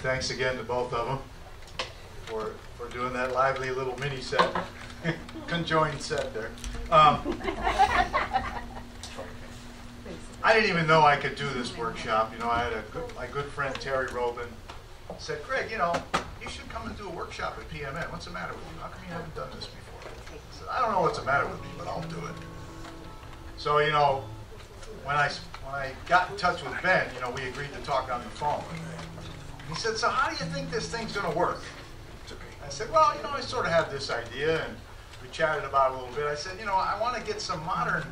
Thanks again to both of them for, for doing that lively little mini set, conjoined set there. Um, I didn't even know I could do this workshop. You know, I had a good, my good friend Terry Robin said, Greg, you know, you should come and do a workshop at P M N. What's the matter with you? How come you haven't done this before? I said, I don't know what's the matter with me, but I'll do it. So, you know, when I, when I got in touch with Ben, you know, we agreed to talk on the phone. He said, so how do you think this thing's going to work? I said, well, you know, I sort of have this idea, and we chatted about it a little bit. I said, you know, I want to get some modern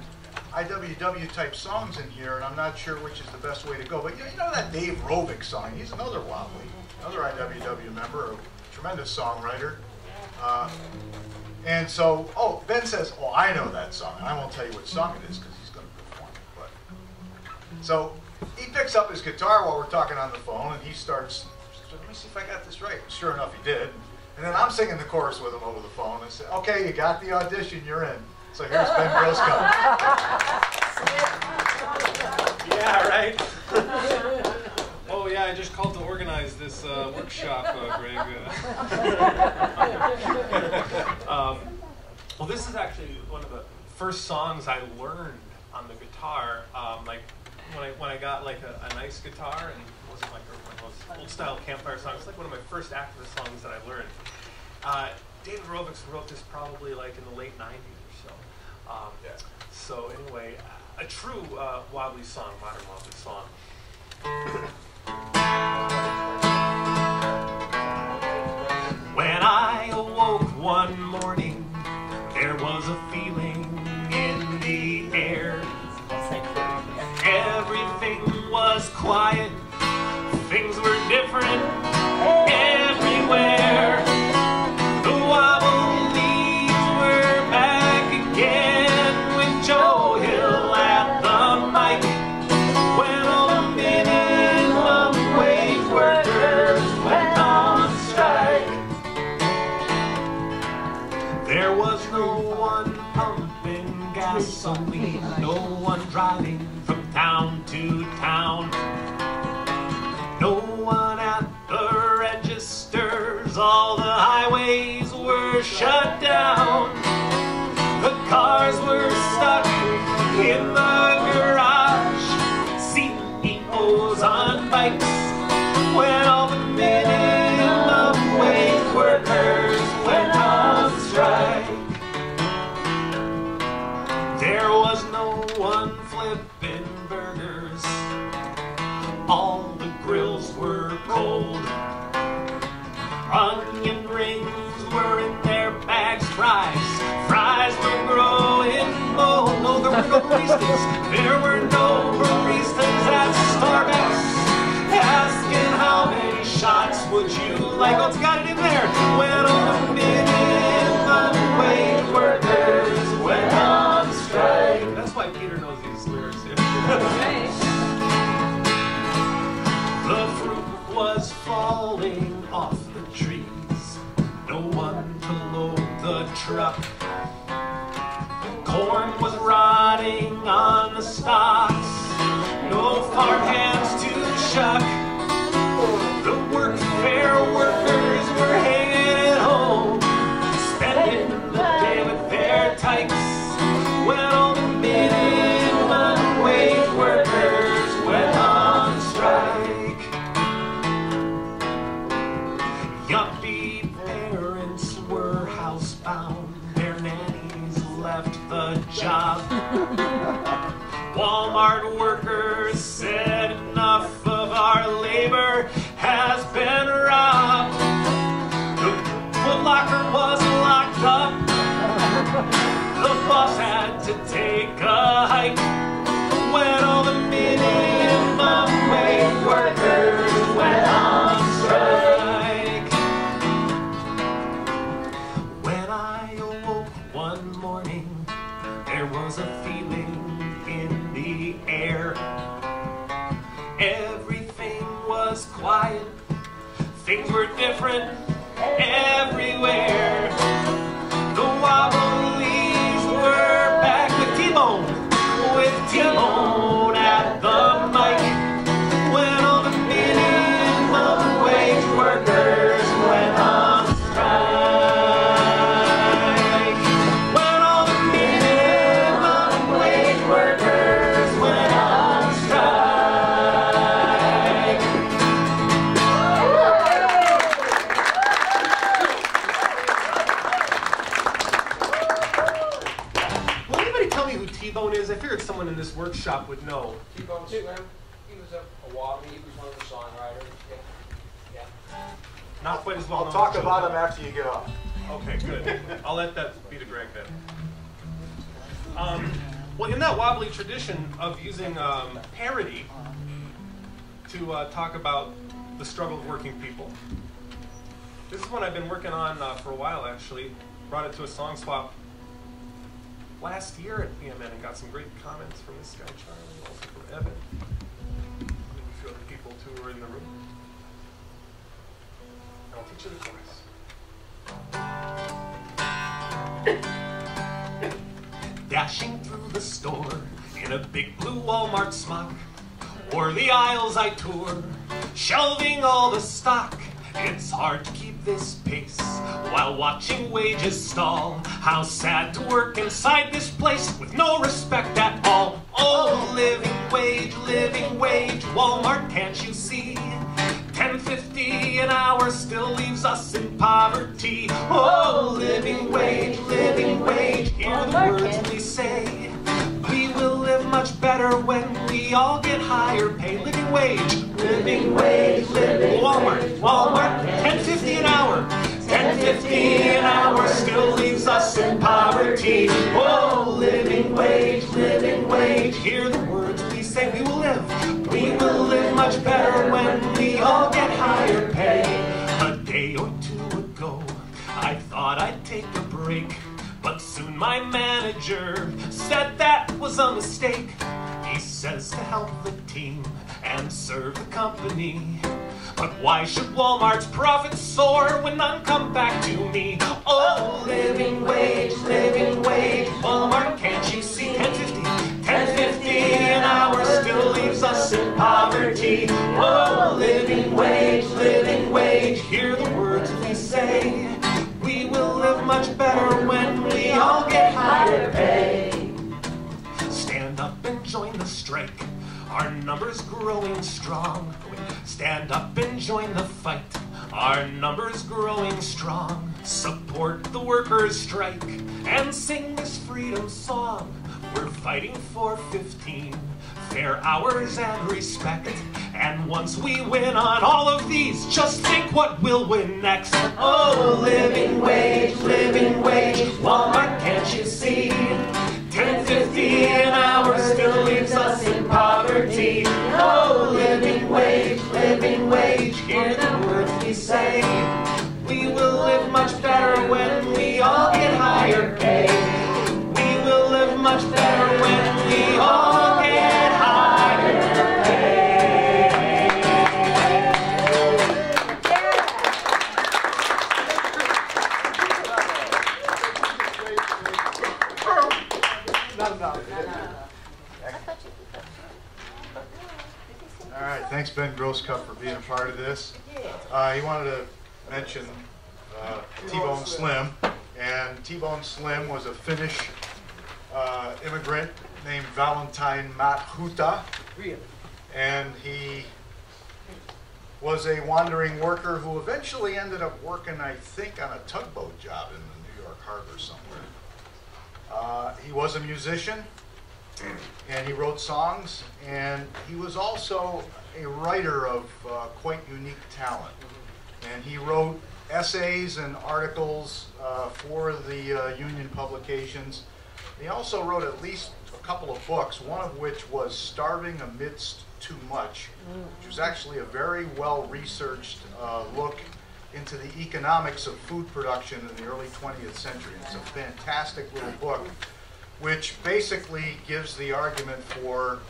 I W W type songs in here, and I'm not sure which is the best way to go. But you know, you know that Dave Rovics song, he's another wobbly, another I W W member, a tremendous songwriter. Uh, and so, oh, Ben says, oh, I know that song, and I won't tell you which song it is because he's going to perform it. But. So. He picks up his guitar while we're talking on the phone, and he starts, let me see if I got this right. Sure enough, he did. And then I'm singing the chorus with him over the phone. I said, okay, you got the audition, you're in. So here's Ben Grosscup. Yeah, right? Oh, yeah, I just called to organize this uh, workshop, uh, Greg. Uh, um, well, this is actually one of the first songs I learned on the guitar. Um, like. When I, when I got like a, a nice guitar, and it wasn't like one of those old style campfire songs, it was like one of my first activist songs that I learned. Uh, David Rovics wrote this probably like in the late nineties or so. Um, yeah. So anyway, a true uh, wobbly song, modern wobbly song. When I awoke one morning, there was a feeling in the air. Everything was quiet, things were different everywhere. The Wobblies were back again with Joe Hill at the mic. When a minute gasoline, no one driving from town to town, no one at the registers, all the highways were shut down, the cars were stuck in the garage, C E Os on bikes, when all the minimum wage workers went on strike. There was no one flipping burgers, all the grills were cold, onion rings were in their bags, fries, fries were growing mold. No, there were no baristas, there were no baristas at Starbucks, asking how many shots would you like, oh, it's got it in there, when all the minimum wage workers went on. That's why Peter knows these lyrics here. The fruit was falling off the trees, no one to load the truck. Corn was rotting on the stalks, no farmhands to shuck. The workfare workers were hanging at home, spending the day with their tykes. When all the minimum wage workers went on strike, yuppie parents were housebound, their nannies left the job. Walmart workers said enough of our labor has been robbed. The Foot Locker was locked up. The boss had to take a hike when all the minimum wage workers went on strike. When I awoke one morning, there was a feeling in the air. Everything was quiet, things were different everywhere. The wobbly we're back with T-Bone, with T-Bone at the mic, when all the minimum wage workers went on strike. When all the minimum wage workers went on strike. T-Bone is? I figured someone in this workshop would know. T-Bone Slim, he was a, a wallaby, he was one of the songwriters. Yeah. Yeah. Not quite as well known. I'll talk about him after you get up. Okay, good. I'll let that be to Greg then. Um, well, in that wobbly tradition of using um, parody to uh, talk about the struggle of working people, this is one I've been working on uh, for a while actually. Brought it to a song swap last year at P M N and got some great comments from this guy, Charlie, and also from Evan. Maybe a few other people too were in the room. I'll teach you the chorus. Dashing through the store in a big blue Walmart smock, o'er the aisles I tour, shelving all the stock. It's hard to keep this pace while watching wages stall. How sad to work inside this place with no respect at all. Oh, living wage, living wage, Walmart, can't you see? ten fifty an hour still leaves us in poverty. Oh, living wage, living wage, hear the words we say. We will live much better when we all get higher pay. Living wage, living wage, living Walmart, wage, Walmart, ten fifty an hour, ten fifty an hour still leaves us in poverty. Oh, living wage, living wage, hear the words we say. We will live, we will live much better when we all get higher pay. A day or two ago, I thought I'd take a break, but soon my manager said that was a mistake. He says is to help the team and serve the company. But why should Walmart's profits soar when none come back to me? Oh, living wage, living wage, Walmart, can't you see? ten fifty an hour still leaves us in poverty. Oh, living wage, living wage, hear the words we say. We will live much better when we all get higher pay. Stand up and join the strike. Our numbers growing strong. Stand up and join the fight. Our numbers growing strong. Support the workers' strike and sing this freedom song. We're fighting for fifteen fair hours and respect. And once we win on all of these, just think what we'll win next. Oh, living wage, living wage, Walmart, can't you see? ten fifty an hour still leaves us in poverty. Oh, living wage, living wage, hear the words we say. We will live much better when we all get higher pay. We will live much better when we all get higher pay. No, no, no, no. All right, thanks Ben Grosscup for being a part of this. Uh, he wanted to mention uh, T-Bone Slim, and T-Bone Slim was a Finnish uh, immigrant named Valentine Mathuta, and he was a wandering worker who eventually ended up working, I think, on a tugboat job in the New York harbor somewhere. Uh, he was a musician, and he wrote songs, and he was also a writer of uh, quite unique talent. And he wrote essays and articles uh, for the uh, union publications. He also wrote at least a couple of books, one of which was Starving Amidst Too Much, which was actually a very well-researched uh, look into the economics of food production in the early twentieth century. It's a fantastic little book, which basically gives the argument for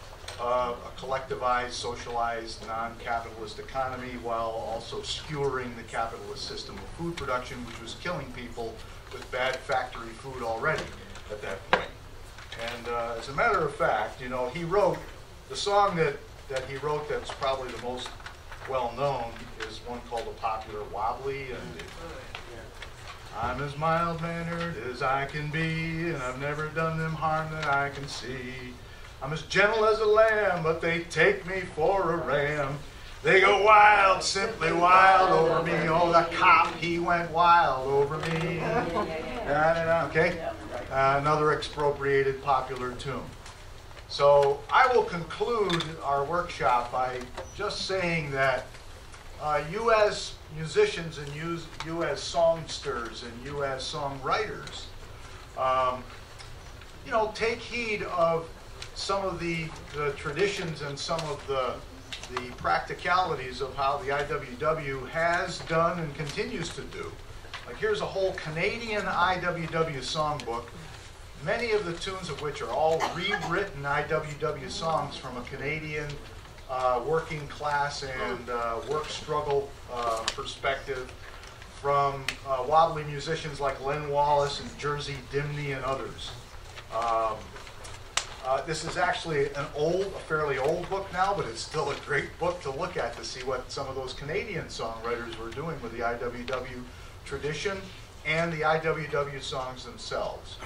Uh, a collectivized, socialized, non-capitalist economy, while also skewering the capitalist system of food production, which was killing people with bad factory food already at that point. And uh, as a matter of fact, you know, he wrote, the song that, that he wrote that's probably the most well-known is one called The Popular Wobbly. And it, I'm as mild-mannered as I can be, and I've never done them harm that I can see. I'm as gentle as a lamb, but they take me for a ram. They go wild, simply wild over me. Oh, the cop, he went wild over me. Okay? Uh, another expropriated popular tune. So I will conclude our workshop by just saying that uh, you as musicians and you, you as songsters and you as songwriters, um, you know, take heed of some of the, the traditions and some of the, the practicalities of how the I W W has done and continues to do. Like here's a whole Canadian I W W songbook, many of the tunes of which are all rewritten I W W songs from a Canadian uh, working class and uh, work struggle uh, perspective from uh, wobbly musicians like Len Wallace and Jersey Dimney and others. Um, Uh, this is actually an old, a fairly old book now, but it's still a great book to look at to see what some of those Canadian songwriters were doing with the I W W tradition and the I W W songs themselves.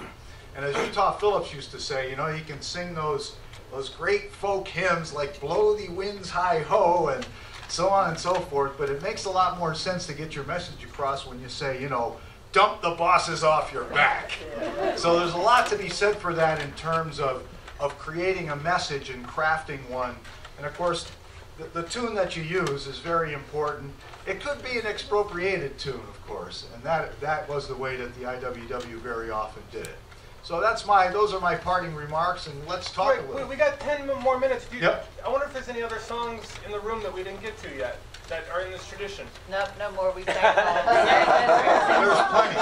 And as Utah Phillips used to say, you know, he can sing those, those great folk hymns like Blow the Winds Hi Ho and so on and so forth, but it makes a lot more sense to get your message across when you say, you know, dump the bosses off your back. So there's a lot to be said for that in terms of of creating a message and crafting one. And of course, the, the tune that you use is very important. It could be an expropriated tune, of course, and that, that was the way that the I W W very often did it. So that's my, those are my parting remarks, and let's talk wait, a little. Wait, we got ten more minutes. Do you, yep. I wonder if there's any other songs in the room that we didn't get to yet that are in this tradition. No, no more. We've got There's plenty.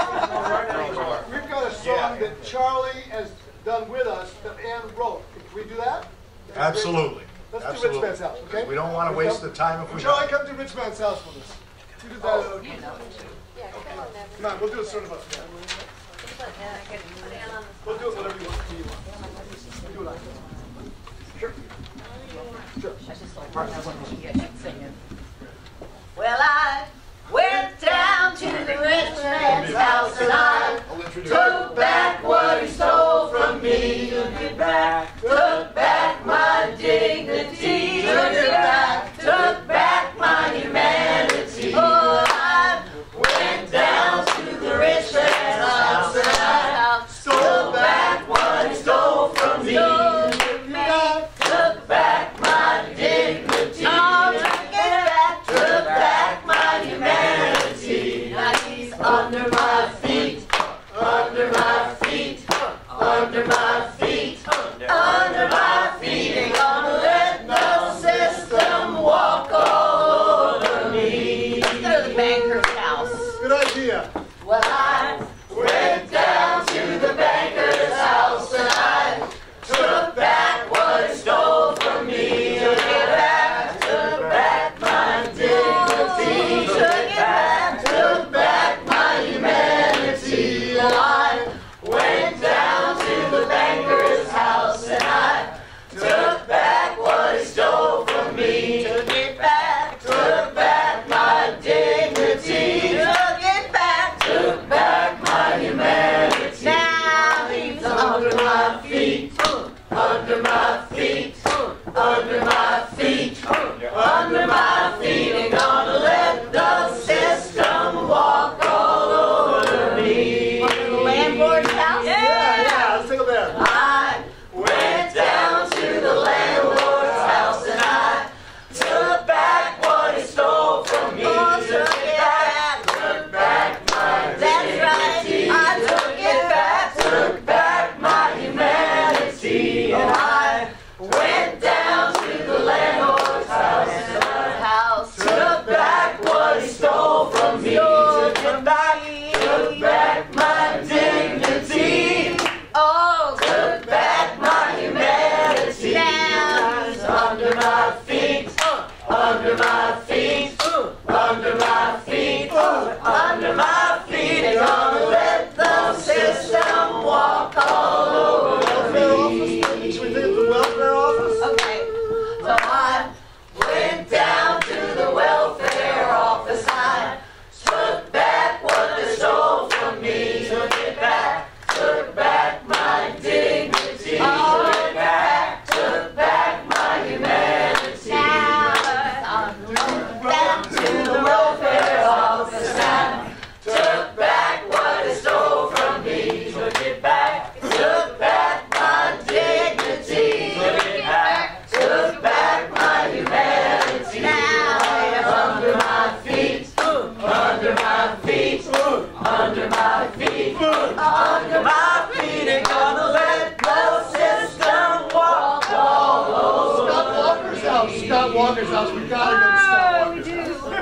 We've got a song yeah. that Charlie has done with us that Anne wrote. Can we do that? Absolutely. Let's Absolutely. do Rich Man's house, okay? We don't want to waste come, the time if we Charlie, come to Rich Man's house with us. You do that. Oh, you know. Yeah, come on, then. Come on, we'll do it sort of us. Yeah. We'll do it whatever you want. We'll do it like that. Sure. Sure. I just like that singing. Well, I went down to the rich man's house and I took back what he stole from me. Took it back, took back my dignity. Took it back, took back my humanity. Oh, I went down to the rich man's house and I stole back what he stole from me. Under my feet, under my feet, ain't gonna let no system walk over me. Let's go to the banker's house. Good idea. Well, I went down to the banker's house and I took back what he stole from me. Took it back, took back my dignity. Took it back, took back my humanity. I went down the banker's house and I took back what he stole from me. Took it back, took back my dignity. Took it back, took back my humanity. Now he's under my feet, under my feet, under my feet, under my feet, and gonna let the system walk all over me. The landlord's house? Yeah. I went down to the landlord's house and I took back what he stole from me. Oh, took it back, took back my dignity. That's right. I took it back, took back my humanity. And I went down to the landlord's house and I took back what he stole from me. Took it back, took back my dignity. Oh, took back my humanity. Now he's under my feet, under my feet, under my feet, under my feet. They're gonna let the system walk all over me. Okay, so I went down to the welfare office. I took back what they stole from me. Took it back. Took back my dignity. Oh, took back, took back my humanity. Now, went down to the welfare office and took back what it stole from me. Took it back, took back my dignity. Took it back, took back my humanity. Now, under my feet, under my feet, under my feet, under my feet, ain't gonna let the system walk all over me. Scott Walker's house, Scott Walker's house, we gotta go to Scott Walker's house.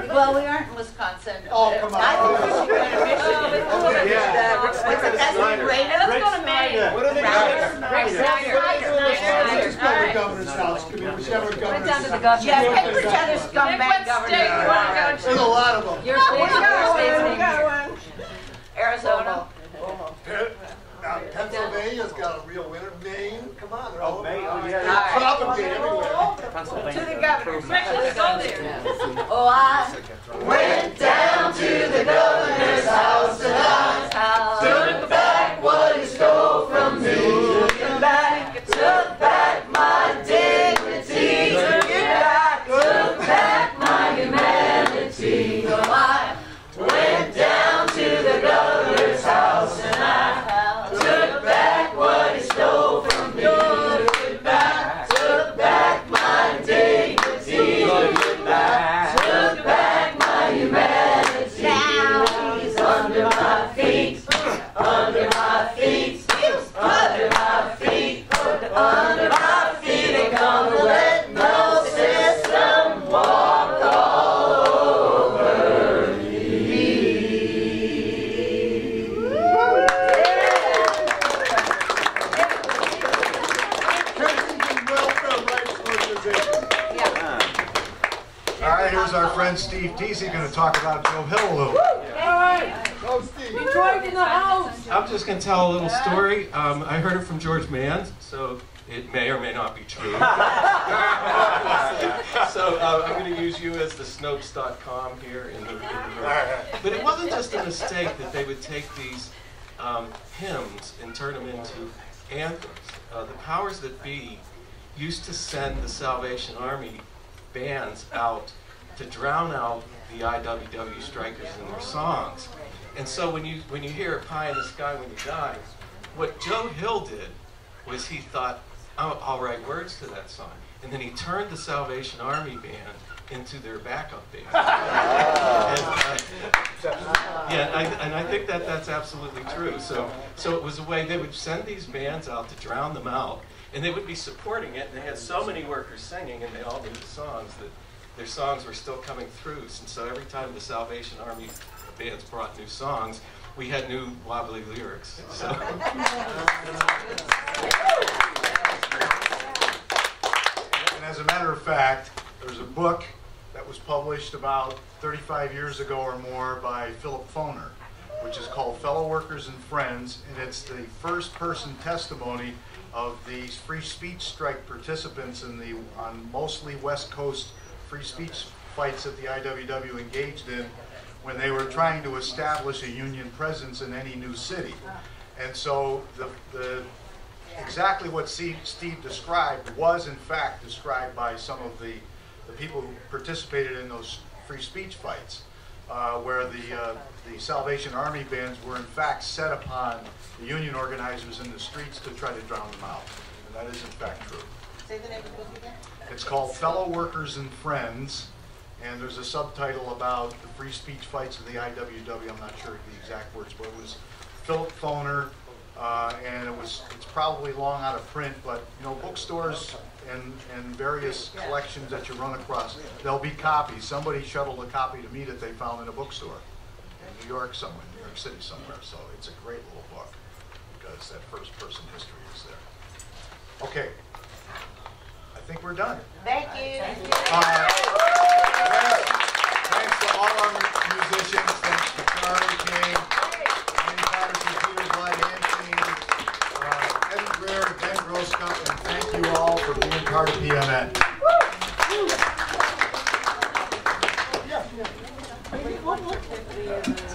Well, we aren't in Wisconsin. Oh, come on. I think we should go to Michigan. That's great. Let's go to Maine. What are they doing? Rick Snyder. Let's go to the governor's house. Whichever governor's house. Went down to the governor's house. Yeah, pick which other scumbag governor you want to go to. There's a lot of them. Your state's name. We got one. Arizona. Omaha. Now, Pennsylvania's got a real winner. Maine. Come on, they're all over. Oh, yeah. They're propagating everywhere. Pennsylvania. To the governor. Let's go there. Oh, I went down to the governor's house and I took back what he stole from me. Took it back, took back my dignity. Took it back, took back my humanity. Oh, I went down to the governor's house and I took back what he stole from me. Took it back, took back my dignity. Took it back, took back my humanity. Steve Deasy going to talk about Joe Hill a little. Go Steve. Detroit in the house. I'm just going to tell a little story. Um, I heard it from George Mann, so it may or may not be true. So uh, I'm going to use you as the Snopes dot com here in the, in the room. But it wasn't just a mistake that they would take these um, hymns and turn them into anthems. Uh, the powers that be used to send the Salvation Army bands out to drown out the I W W strikers in their songs. And so when you when you hear Pie in the Sky When You Die, what Joe Hill did was he thought, oh, I'll write words to that song. And then he turned the Salvation Army band into their backup band. and, uh, yeah, and I, and I think that that's absolutely true. So, so it was a way they would send these bands out to drown them out, and they would be supporting it, and they had so many workers singing, and they all knew the songs, that their songs were still coming through. And so every time the Salvation Army bands brought new songs, we had new wobbly lyrics. So. And as a matter of fact, there's a book that was published about thirty-five years ago or more by Philip Foner, which is called Fellow Workers and Friends, and it's the first-person testimony of these free speech strike participants in the on mostly West Coast free speech fights that the I W W engaged in when they were trying to establish a union presence in any new city. And so the, the exactly what Steve, Steve described was in fact described by some of the the people who participated in those free speech fights, uh, where the, uh, the Salvation Army bands were in fact set upon the union organizers in the streets to try to drown them out. And that is in fact true. Say the name of the book again? It's called Fellow Workers and Friends, and there's a subtitle about the free speech fights of the I W W. I'm not sure the exact words, but it was Philip Foner, uh, and it was it's probably long out of print, but you know, bookstores And, and various collections that you run across, there'll be copies. Somebody shuttled a copy to me that they found in a bookstore in New York somewhere, New York City somewhere. So it's a great little book because that first person history is there. Okay, I think we're done. Thank you. Uh, thanks to all our musicians. Thanks to Charlie King, Annie Patterson, Peter Blagg, Anne Feeney, uh, Evan Greer, Ben Grosscup, and thank you all for being part of P M N. Yeah.